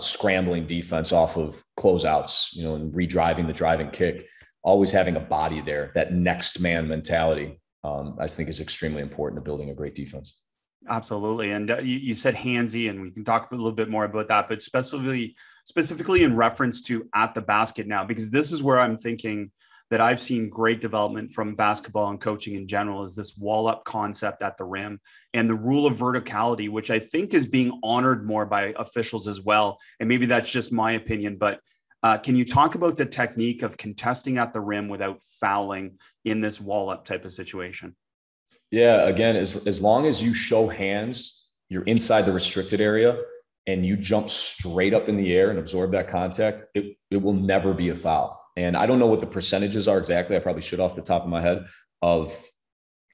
scrambling defense off of closeouts, and redriving the driving kick, always having a body there, that next man mentality, I think is extremely important to building a great defense. Absolutely. And you said handsy, and we can talk a little bit more about that, but specifically in reference to at the basket now, because this is where I'm thinking that I've seen great development from basketball and coaching in general, is this wall up concept at the rim and the rule of verticality, which I think is being honored more by officials as well. And maybe that's just my opinion, but can you talk about the technique of contesting at the rim without fouling in this wall up type of situation? Yeah. Again, as long as you show hands, you're inside the restricted area and you jump straight up in the air and absorb that contact, it will never be a foul. And I don't know what the percentages are exactly. I probably should off the top of my head, of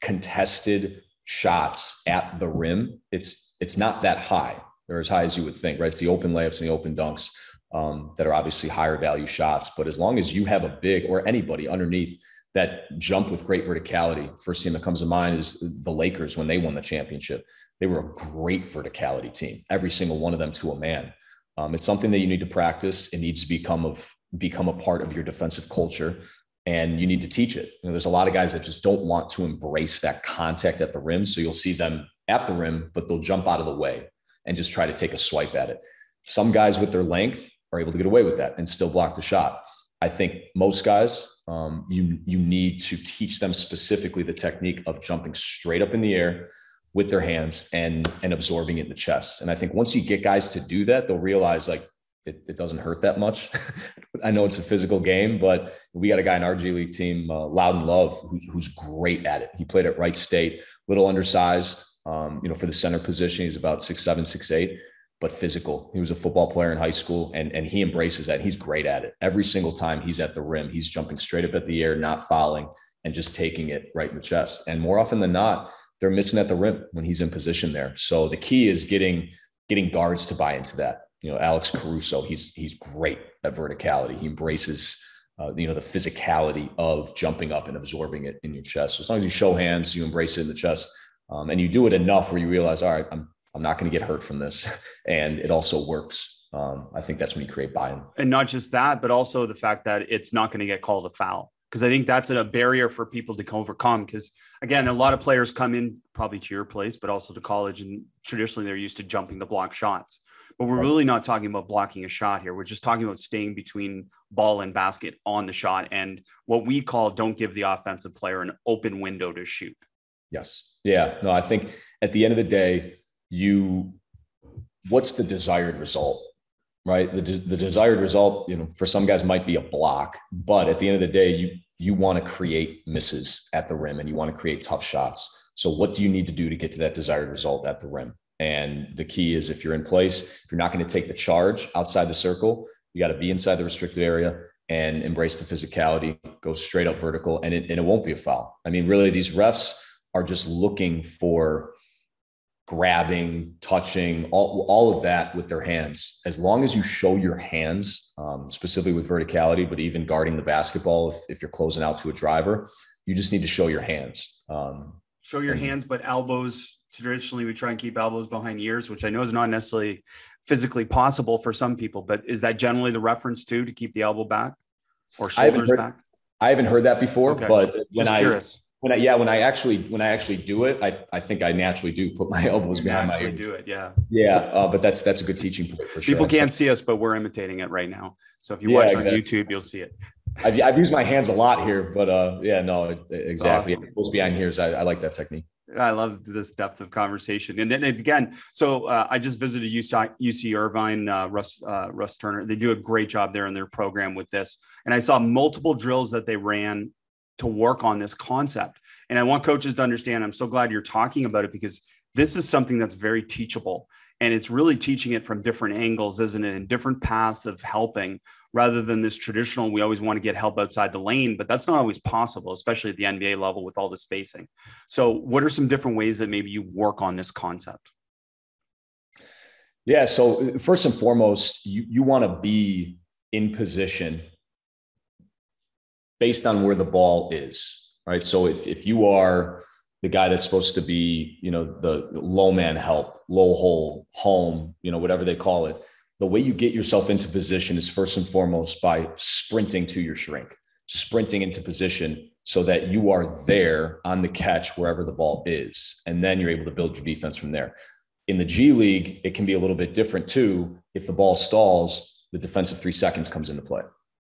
contested shots at the rim. It's not that high. They're as high as you would think, right? It's the open layups and the open dunks that are obviously higher value shots. But as long as you have a big or anybody underneath that jump with great verticality, first team that comes to mind is the Lakers when they won the championship. They were a great verticality team, every single one of them to a man. It's something that you need to practice. It needs to become a part of your defensive culture, and you need to teach it. There's a lot of guys that just don't want to embrace that contact at the rim. So you'll see them at the rim, but they'll jump out of the way and just try to take a swipe at it. Some guys with their length are able to get away with that and still block the shot. I think most guys, you need to teach them specifically the technique of jumping straight up in the air with their hands and absorbing it in the chest. And I think once you get guys to do that, they'll realize like, it doesn't hurt that much. I know it's a physical game, but we got a guy in our G League team, Loudon Love, who's great at it. He played at Wright State, little undersized, for the center position. He's about 6'7", 6'8", but physical. He was a football player in high school, and he embraces that. He's great at it. Every single time he's at the rim, he's jumping straight up at the air, not fouling, and just taking it right in the chest. And more often than not, they're missing at the rim when he's in position there. So the key is getting guards to buy into that. Alex Caruso, he's great at verticality. He embraces, the physicality of jumping up and absorbing it in your chest. So as long as you show hands, you embrace it in the chest, and you do it enough where you realize, all right, I'm not going to get hurt from this. And it also works. I think that's when you create buy-in. And not just that, but also the fact that it's not going to get called a foul. Because I think that's a barrier for people to overcome. Because again, a lot of players come in probably to your place, but also to college. And traditionally they're used to jumping the block shots, but we're really not talking about blocking a shot here. We're just talking about staying between ball and basket on the shot. And what we call, don't give the offensive player an open window to shoot. Yes. Yeah. No, I think at the end of the day, what's the desired result? Right. The desired result, for some guys might be a block, but at the end of the day, you want to create misses at the rim and you want to create tough shots. So what do you need to do to get to that desired result at the rim? And the key is, if you're in place, if you're not going to take the charge outside the circle, you got to be inside the restricted area and embrace the physicality, go straight up vertical, and it won't be a foul. I mean, really, these refs are just looking for grabbing, touching, all of that with their hands. As long as you show your hands, specifically with verticality, but even guarding the basketball, if you're closing out to a driver, you just need to show your hands. Show your hands, but elbows, traditionally we try and keep elbows behind ears, which I know is not necessarily physically possible for some people, but is that generally the reference to keep the elbow back or shoulders back? I haven't heard that before, okay. But when I actually do it, I think I naturally do put my elbows behind my ears. Do it, yeah. Yeah, but that's a good teaching point for sure. People can't see us, but we're imitating it right now. So if you watch on YouTube, you'll see it. I've used my hands a lot here, but exactly. Awesome. Elbows behind ears, I like that technique. I love this depth of conversation. And then again, so I just visited UC Irvine, Russ Turner. They do a great job there in their program with this. And I saw multiple drills that they ran to work on this concept. And I want coaches to understand, I'm so glad you're talking about it, because this is something that's very teachable, and it's really teaching it from different angles, isn't it? And different paths of helping, rather than this traditional, we always want to get help outside the lane, but that's not always possible, especially at the NBA level with all the spacing. So what are some different ways that maybe you work on this concept? Yeah. So first and foremost, you want to be in position based on where the ball is, right? So if you are the guy that's supposed to be, the low man help, low hole, home, whatever they call it, the way you get yourself into position is first and foremost by sprinting to your shrink, sprinting into position so that you are there on the catch wherever the ball is. And then you're able to build your defense from there. In the G League, it can be a little bit different too. If the ball stalls, the defensive 3 seconds comes into play.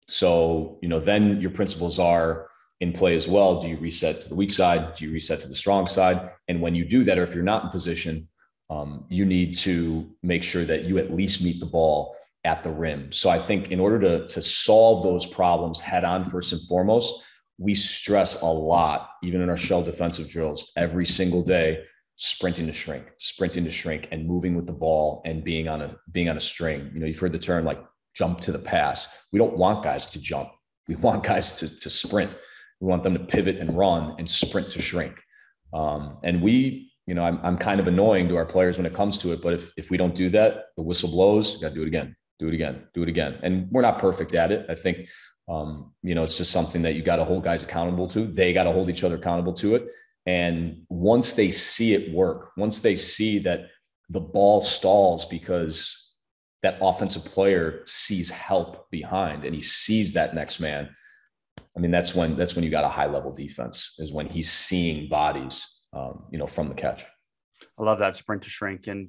So, then your principles are in play as well. Do you reset to the weak side? Do you reset to the strong side? And when you do that, or if you're not in position, you need to make sure that you at least meet the ball at the rim. So I think in order to solve those problems head on, first and foremost, we stress a lot, even in our shell defensive drills, every single day, sprinting to shrink and moving with the ball and being on a string. You've heard the term like jump to the pass. We don't want guys to jump. We want guys to sprint. We want them to pivot and run and sprint to shrink. And we, I'm kind of annoying to our players when it comes to it, but if we don't do that, the whistle blows, you got to do it again. And we're not perfect at it. I think, it's just something that you got to hold guys accountable to. They got to hold each other accountable to it. And once they see it work, once they see that the ball stalls because that offensive player sees help behind and he sees that next man, I mean, that's when you got a high level defense, is when he's seeing bodies, from the catch. I love that sprint to shrink. And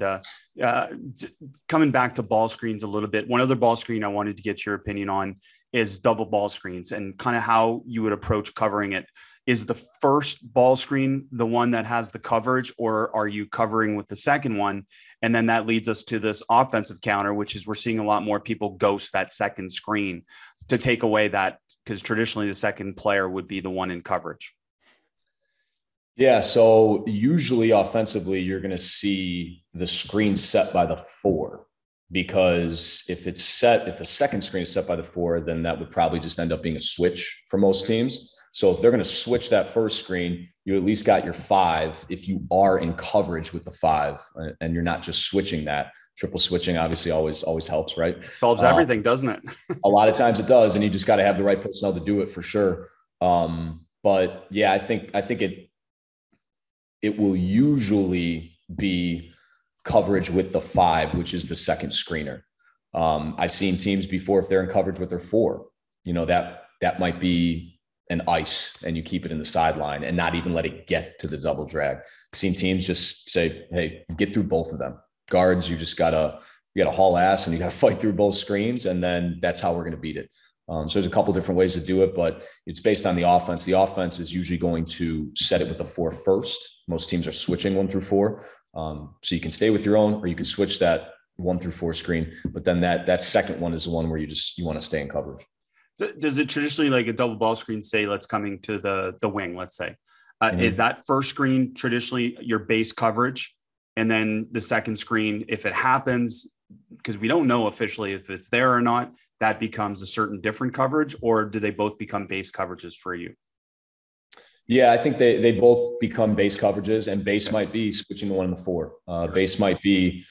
coming back to ball screens a little bit, one other ball screen I wanted to get your opinion on is double ball screens and kind of how you would approach covering it. Is the first ball screen the one that has the coverage, or are you covering with the second one? And then that leads us to this offensive counter, which is we're seeing a lot more people ghost that second screen to take away that, because traditionally the second player would be the one in coverage. Yeah. So usually offensively, you're going to see the screen set by the four, because if the second screen is set by the four, then that would probably just end up being a switch for most teams. So if they're going to switch that first screen, you at least got your five. If you are in coverage with the five and you're not just switching that, triple switching obviously always helps, right? Solves everything, doesn't it? A lot of times it does. And you just got to have the right personnel to do it for sure. But yeah, I think it will usually be coverage with the five, which is the second screener. I've seen teams before, if they're in coverage with their four, you know, that might be an ice and you keep it in the sideline and not even let it get to the double drag. I've seen teams just say, hey, get through both of them. Guards, you got to haul ass and you got to fight through both screens. And then that's how we're going to beat it. So there's a couple different ways to do it, but it's based on the offense. The offense is usually going to set it with the four first. Most teams are switching one through four. So you can stay with your own, or you can switch that 1 through 4 screen, but then that second one is the one where you want to stay in coverage. Does it traditionally, like a double ball screen, say let's coming to the wing, let's say, is that first screen traditionally your base coverage? And then the second screen, if it happens, because we don't know officially if it's there or not, that becomes a certain different coverage, or do they both become base coverages for you? Yeah, I think they both become base coverages, and base might be switching to 1 and 4. Base might be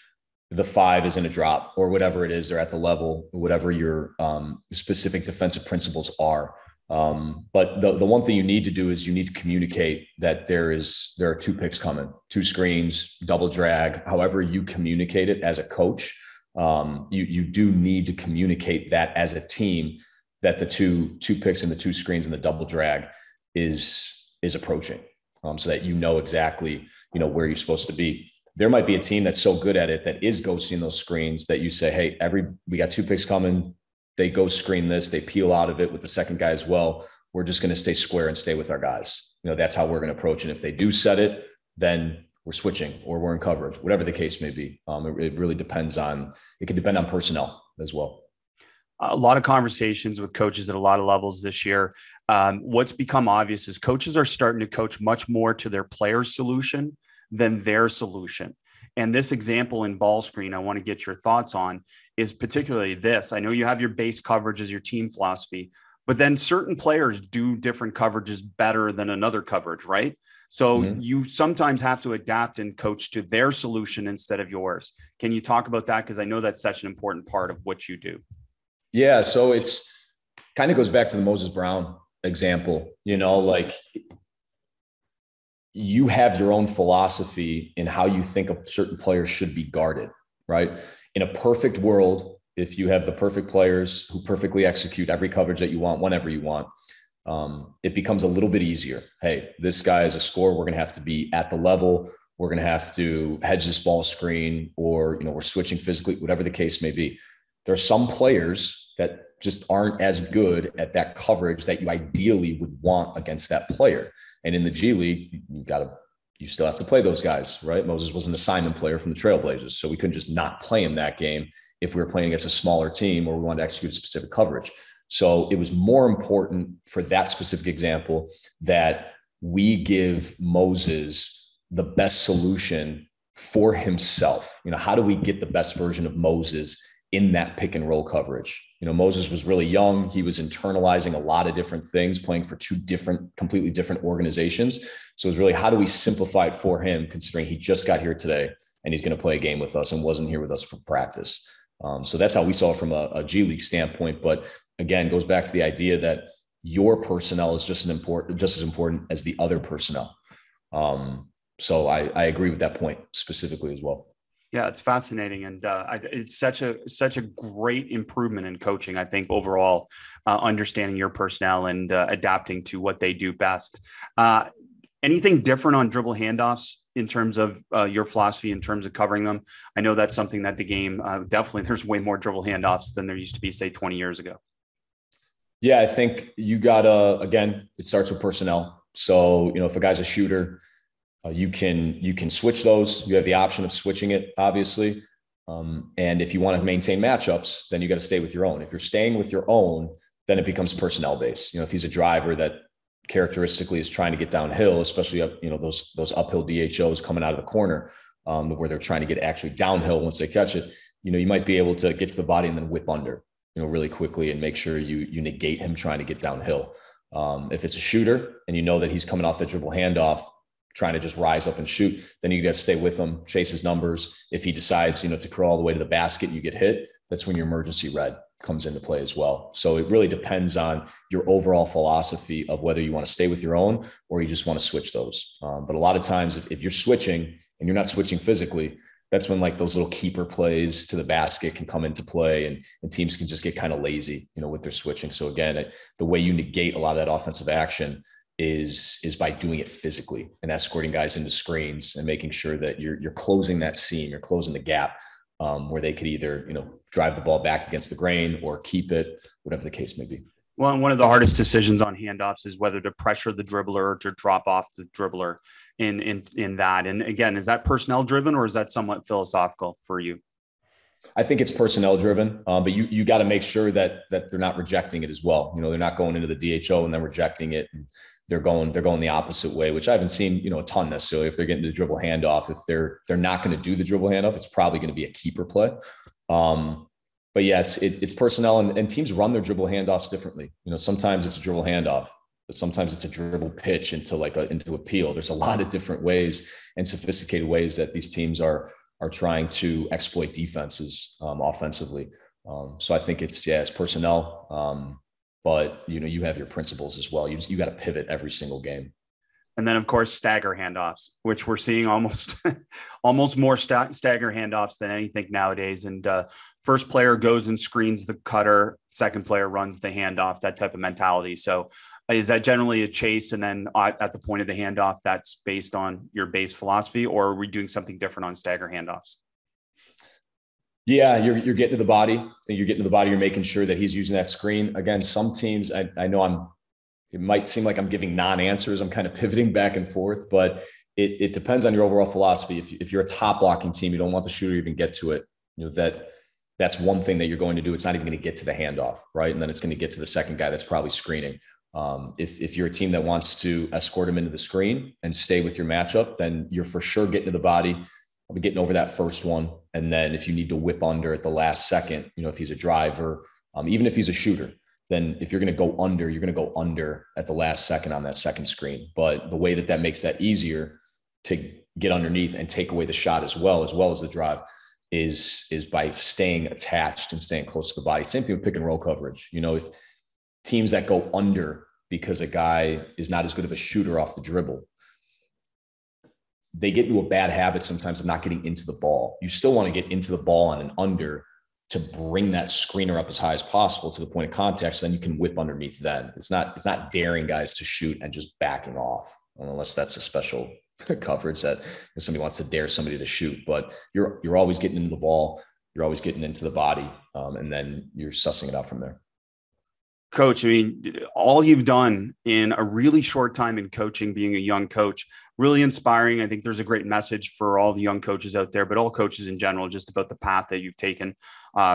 the 5 is in a drop or whatever it is. They're at the level, whatever your specific defensive principles are. But the one thing you need to do is you need to communicate that there are 2 picks coming, 2 screens, double drag, however you communicate it as a coach. You do need to communicate that as a team, that the two picks and the 2 screens and the double drag is approaching, so that you know exactly, you know, where you're supposed to be. There might be a team that's so good at it that is ghosting those screens that you say, hey, we got 2 picks coming. They go screen this, they peel out of it with the second guy as well. We're just going to stay square and stay with our guys. You know, that's how we're going to approach it. If they do set it, then we're switching or we're in coverage, whatever the case may be. It really depends on, it can depend on personnel as well. A lot of conversations with coaches at a lot of levels this year. What's become obvious is coaches are starting to coach much more to their players' solution than their solution. And this example in ball screen, I want to get your thoughts on, is particularly this. I know you have your base coverage as your team philosophy, but then certain players do different coverages better than another coverage, right? So you sometimes have to adapt and coach to their solution instead of yours. Can you talk about that? Because I know that's such an important part of what you do. Yeah. So it's kind of goes back to the Moses Brown example, you know, like, you have your own philosophy in how you think a certain player should be guarded, right? In a perfect world, if you have the perfect players who perfectly execute every coverage that you want, whenever you want, it becomes a little bit easier. Hey, this guy is a scorer. We're going to have to be at the level. We're going to have to hedge this ball screen, or, you know, we're switching physically, whatever the case may be. There are some players that just aren't as good at that coverage that you ideally would want against that player. And in the G League, you still have to play those guys, right? Moses was an assignment player from the Trailblazers, so we couldn't just not play him that game if we were playing against a smaller team or we wanted to execute a specific coverage. So it was more important for that specific example that we give Moses the best solution for himself. You know, how do we get the best version of Moses in that pick and roll coverage? You know, Moses was really young. He was internalizing a lot of different things, playing for 2 completely different organizations. So it was really, how do we simplify it for him, considering he just got here today and he's going to play a game with us and wasn't here with us for practice. So that's how we saw it from a G League standpoint. But again, it goes back to the idea that your personnel is just as important as the other personnel. So I agree with that point specifically as well. Yeah, it's fascinating, and it's such a great improvement in coaching, I think, overall, understanding your personnel and adapting to what they do best. Anything different on dribble handoffs in terms of your philosophy, in terms of covering them? I know that's something that the game, definitely there's way more dribble handoffs than there used to be, say, 20 years ago. Yeah, I think you got to, again, it starts with personnel. So, you know, if a guy's a shooter, you can switch those. You have the option of switching it, obviously. And if you want to maintain matchups, then you got to stay with your own. If you're staying with your own, then it becomes personnel based. You know, if he's a driver that characteristically is trying to get downhill, especially up, you know, those uphill DHOs coming out of the corner, where they're trying to get actually downhill once they catch it, you know, you might be able to get to the body and then whip under, you know, really quickly and make sure you negate him trying to get downhill. If it's a shooter and you know that he's coming off the dribble handoff, trying to just rise up and shoot, then you got to stay with him, chase his numbers. If he decides, you know, to curl all the way to the basket, you get hit. That's when your emergency red comes into play as well. So it really depends on your overall philosophy of whether you want to stay with your own or you just want to switch those. But a lot of times if you're switching and you're not switching physically, that's when like those little keeper plays to the basket can come into play, and teams can just get kind of lazy, you know, with their switching. So again, the way you negate a lot of that offensive action is by doing it physically and escorting guys into screens and making sure that you're closing that seam, you're closing the gap where they could either, you know, drive the ball back against the grain or keep it, whatever the case may be. Well, and one of the hardest decisions on handoffs is whether to pressure the dribbler or to drop off the dribbler in that. And again, is that personnel driven or is that somewhat philosophical for you? I think it's personnel driven, but you got to make sure that they're not rejecting it as well. You know, they're not going into the DHO and then rejecting it. And they're going the opposite way, which I haven't seen, you know, a ton necessarily. If they're getting the dribble handoff, if they're not going to do the dribble handoff, it's probably going to be a keeper play. But yeah, it's personnel, and teams run their dribble handoffs differently. You know, sometimes it's a dribble handoff, but sometimes it's a dribble pitch into a peel. There's a lot of different ways and sophisticated ways that these teams are trying to exploit defenses offensively. So I think it's personnel, but you know, you have your principles as well. You got to pivot every single game. And then, of course, stagger handoffs, which we're seeing almost more stagger handoffs than anything nowadays. And first player goes and screens the cutter, second player runs the handoff, that type of mentality. So is that generally a chase? And then at the point of the handoff, that's based on your base philosophy, or are we doing something different on stagger handoffs? Yeah, you're getting to the body. I think you're getting to the body. You're making sure that he's using that screen. Again, some teams, I know it might seem like I'm giving non-answers. I'm kind of pivoting back and forth, but it depends on your overall philosophy. If you're a top blocking team, you don't want the shooter to even get to it. You know, that's one thing that you're going to do. It's not even going to get to the handoff, right? And then it's going to get to the second guy that's probably screening. If you're a team that wants to escort him into the screen and stay with your matchup, then you're for sure getting to the body. I'll be getting over that first one. And then if you need to whip under at the last second, you know, if he's a driver, even if he's a shooter, then if you're going to go under, you're going to go under at the last second on that second screen. But the way that makes that easier to get underneath and take away the shot as well as the drive is by staying attached and staying close to the body. Same thing with pick and roll coverage. You know, if teams that go under because a guy is not as good of a shooter off the dribble, they get into a bad habit sometimes of not getting into the ball. You still want to get into the ball on an under to bring that screener up as high as possible to the point of contact, so then you can whip underneath then. It's not daring guys to shoot and just backing off, unless that's a special coverage that somebody wants to dare somebody to shoot. But you're always getting into the ball, you're always getting into the body, and then you're sussing it out from there. Coach, I mean, all you've done in a really short time in coaching, being a young coach, really inspiring. I think there's a great message for all the young coaches out there, but all coaches in general, just about the path that you've taken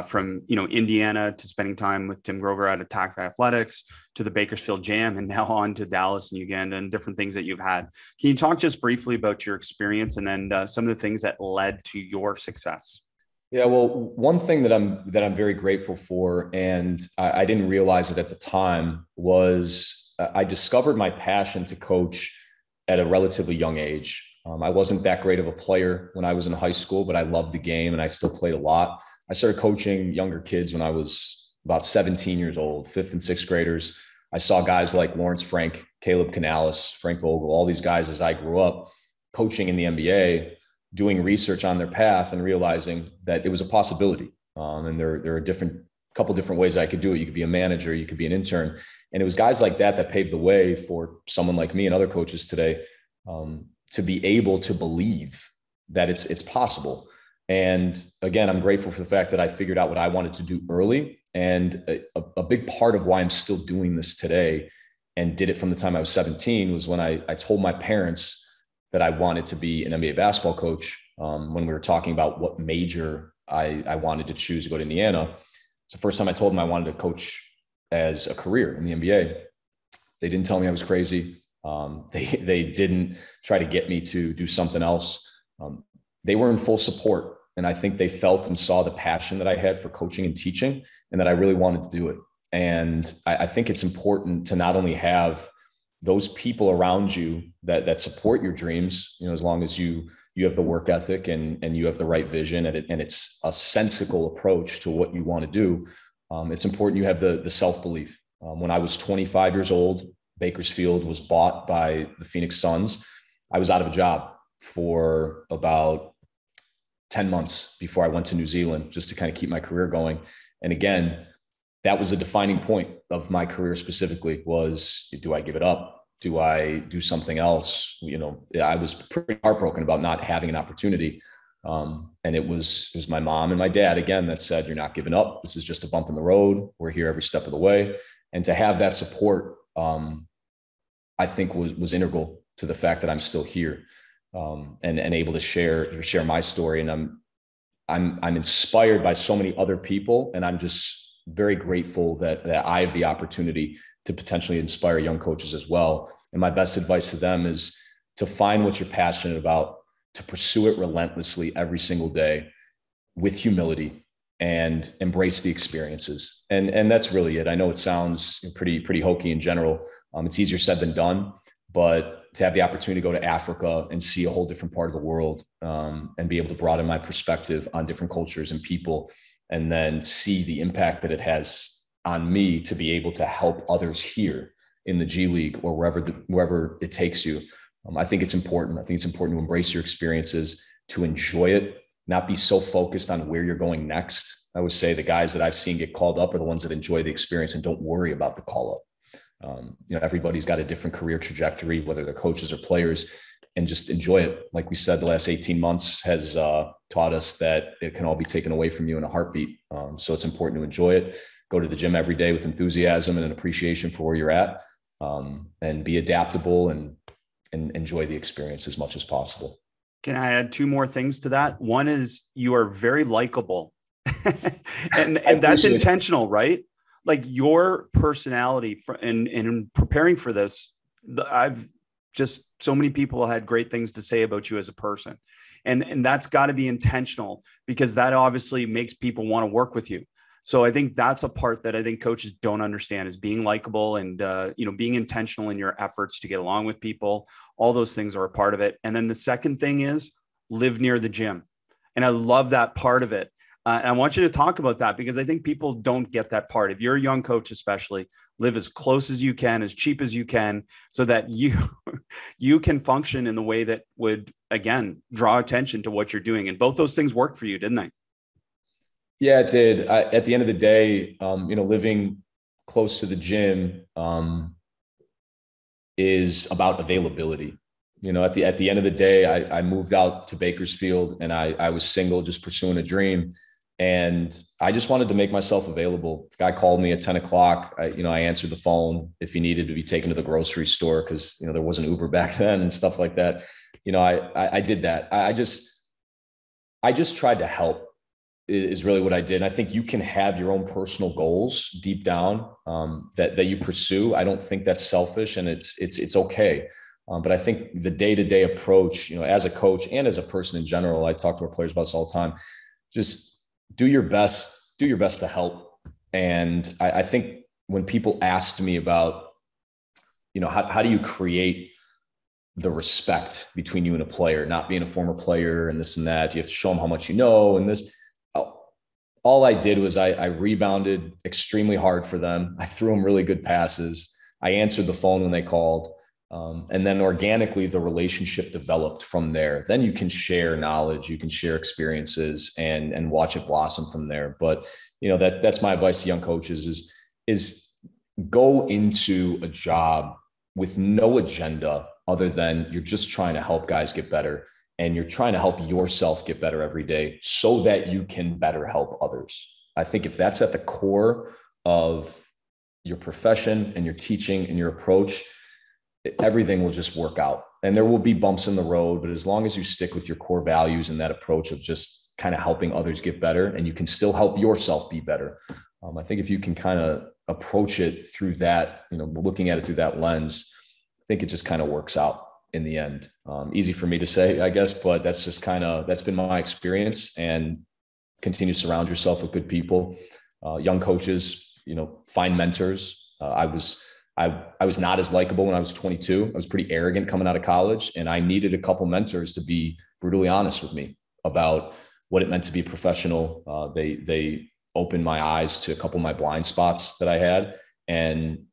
from, you know, Indiana to spending time with Tim Grover at Attack for Athletics to the Bakersfield Jam, and now on to Dallas and Uganda and different things that you've had. Can you talk just briefly about your experience and then some of the things that led to your success? Yeah, well, one thing that I'm very grateful for, and I didn't realize it at the time, was I discovered my passion to coach at a relatively young age. I wasn't that great of a player when I was in high school, but I loved the game and I still played a lot. I started coaching younger kids when I was about 17 years old, 5th and 6th graders. I saw guys like Lawrence Frank, Caleb Canales, Frank Vogel, all these guys as I grew up coaching in the NBA, doing research on their path and realizing that it was a possibility. And there are a couple different ways I could do it. You could be a manager, you could be an intern. And it was guys like that paved the way for someone like me and other coaches today to be able to believe that it's possible. And again, I'm grateful for the fact that I figured out what I wanted to do early. And a big part of why I'm still doing this today and did it from the time I was 17 was when I told my parents that I wanted to be an NBA basketball coach when we were talking about what major I wanted to choose to go to Indiana. It's the first time I told them I wanted to coach as a career in the NBA. They didn't tell me I was crazy. They didn't try to get me to do something else. They were in full support. And I think they felt and saw the passion that I had for coaching and teaching and that I really wanted to do it. And I think it's important to not only have those people around you that support your dreams, you know, as long as you have the work ethic and you have the right vision and it's a sensical approach to what you want to do. It's important you have the self-belief. When I was 25 years old, Bakersfield was bought by the Phoenix Suns. I was out of a job for about 10 months before I went to New Zealand just to kind of keep my career going. And again, that was a defining point of my career specifically was, do I give it up? Do I do something else? You know, I was pretty heartbroken about not having an opportunity. And it was my mom and my dad, again, that said, you're not giving up. This is just a bump in the road. We're here every step of the way. And to have that support, I think was integral to the fact that I'm still here, and able to share my story. And I'm inspired by so many other people, and I'm just very grateful that I have the opportunity to potentially inspire young coaches as well. And my best advice to them is to find what you're passionate about, to pursue it relentlessly every single day with humility, and embrace the experiences. And that's really it. I know it sounds pretty hokey in general. It's easier said than done, but to have the opportunity to go to Africa and see a whole different part of the world, and be able to broaden my perspective on different cultures and people, and then see the impact that it has on me to be able to help others here in the G League or wherever it takes you. I think it's important. I think it's important to embrace your experiences, to enjoy it, not be so focused on where you're going next. I would say the guys that I've seen get called up are the ones that enjoy the experience and don't worry about the call up. You know, everybody's got a different career trajectory, whether they're coaches or players, and just enjoy it. Like we said, the last 18 months has taught us that it can all be taken away from you in a heartbeat. So it's important to enjoy it. Go to the gym every day with enthusiasm and an appreciation for where you're at, and be adaptable and enjoy the experience as much as possible. Can I add two more things to that? One is you are very likable and that's intentional, right? Like your personality and preparing for this, I've just so many people had great things to say about you as a person. And that's got to be intentional, because that obviously makes people want to work with you. So I think that's a part that I think coaches don't understand, is being likable and, being intentional in your efforts to get along with people. All those things are a part of it. And then the second thing is live near the gym. And I love that part of it. And I want you to talk about that, because I think people don't get that part. If you're a young coach, especially, live as close as you can, as cheap as you can, so that you can function in the way that would, again, draw attention to what you're doing. And both those things worked for you, didn't they? Yeah, it did. At the end of the day, living close to the gym is about availability. You know, at the end of the day, I moved out to Bakersfield, and I was single, just pursuing a dream. And I just wanted to make myself available. The guy called me at 10 o'clock. I answered the phone if he needed to be taken to the grocery store, because, you know, there wasn't Uber back then and stuff like that. You know, I did that. I just tried to help is really what I did. And I think you can have your own personal goals deep down that you pursue. I don't think that's selfish, and it's okay. But I think the day-to-day approach, you know, as a coach and as a person in general, I talk to our players about this all the time. Just do your best to help. And I think when people asked me about, you know, how do you create the respect between you and a player, not being a former player and this and that, you have to show them how much you know. And this, all I did was I rebounded extremely hard for them. I threw them really good passes. I answered the phone when they called. And then organically, the relationship developed from there. Then you can share knowledge, you can share experiences, and watch it blossom from there. But, you know, that's my advice to young coaches is go into a job with no agenda other than you're just trying to help guys get better, and you're trying to help yourself get better every day so that you can better help others. I think if that's at the core of your profession and your teaching and your approach, everything will just work out. And there will be bumps in the road, but as long as you stick with your core values and that approach of just kind of helping others get better, and you can still help yourself be better. I think if you can kind of approach it through that, you know, looking at it through that lens, I think it just kind of works out in the end. Easy for me to say, I guess, but that's just kind of, that's been my experience. And continue to surround yourself with good people, young coaches, you know, find mentors. I was not as likable when I was 22. I was pretty arrogant coming out of college, and I needed a couple mentors to be brutally honest with me about what it meant to be professional. They opened my eyes to a couple of my blind spots that I had, and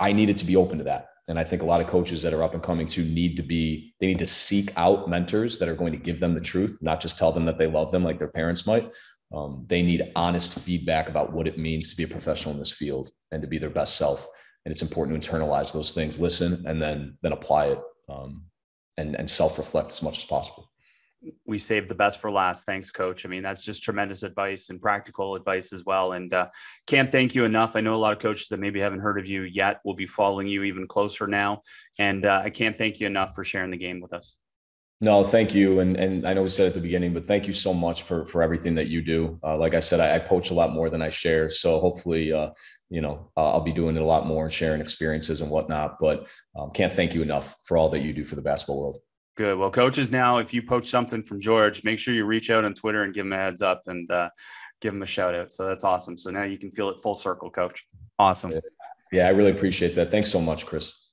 I needed to be open to that. And I think a lot of coaches that are up and coming too they need to seek out mentors that are going to give them the truth, not just tell them that they love them like their parents might. They need honest feedback about what it means to be a professional in this field and to be their best self. And it's important to internalize those things, listen, and then apply it and self-reflect as much as possible. We saved the best for last. Thanks, Coach. I mean, that's just tremendous advice and practical advice as well. And can't thank you enough. I know a lot of coaches that maybe haven't heard of you yet will be following you even closer now. And I can't thank you enough for sharing the game with us. No, thank you. And I know we said at the beginning, but thank you so much for everything that you do. Like I said, I poach a lot more than I share. So hopefully, I'll be doing it a lot more and sharing experiences and whatnot, but can't thank you enough for all that you do for the basketball world. Good. Well, coaches, now, if you poach something from George, make sure you reach out on Twitter and give him a heads up and give him a shout out. So that's awesome. So now you can feel it full circle, Coach. Awesome. Yeah, I really appreciate that. Thanks so much, Chris.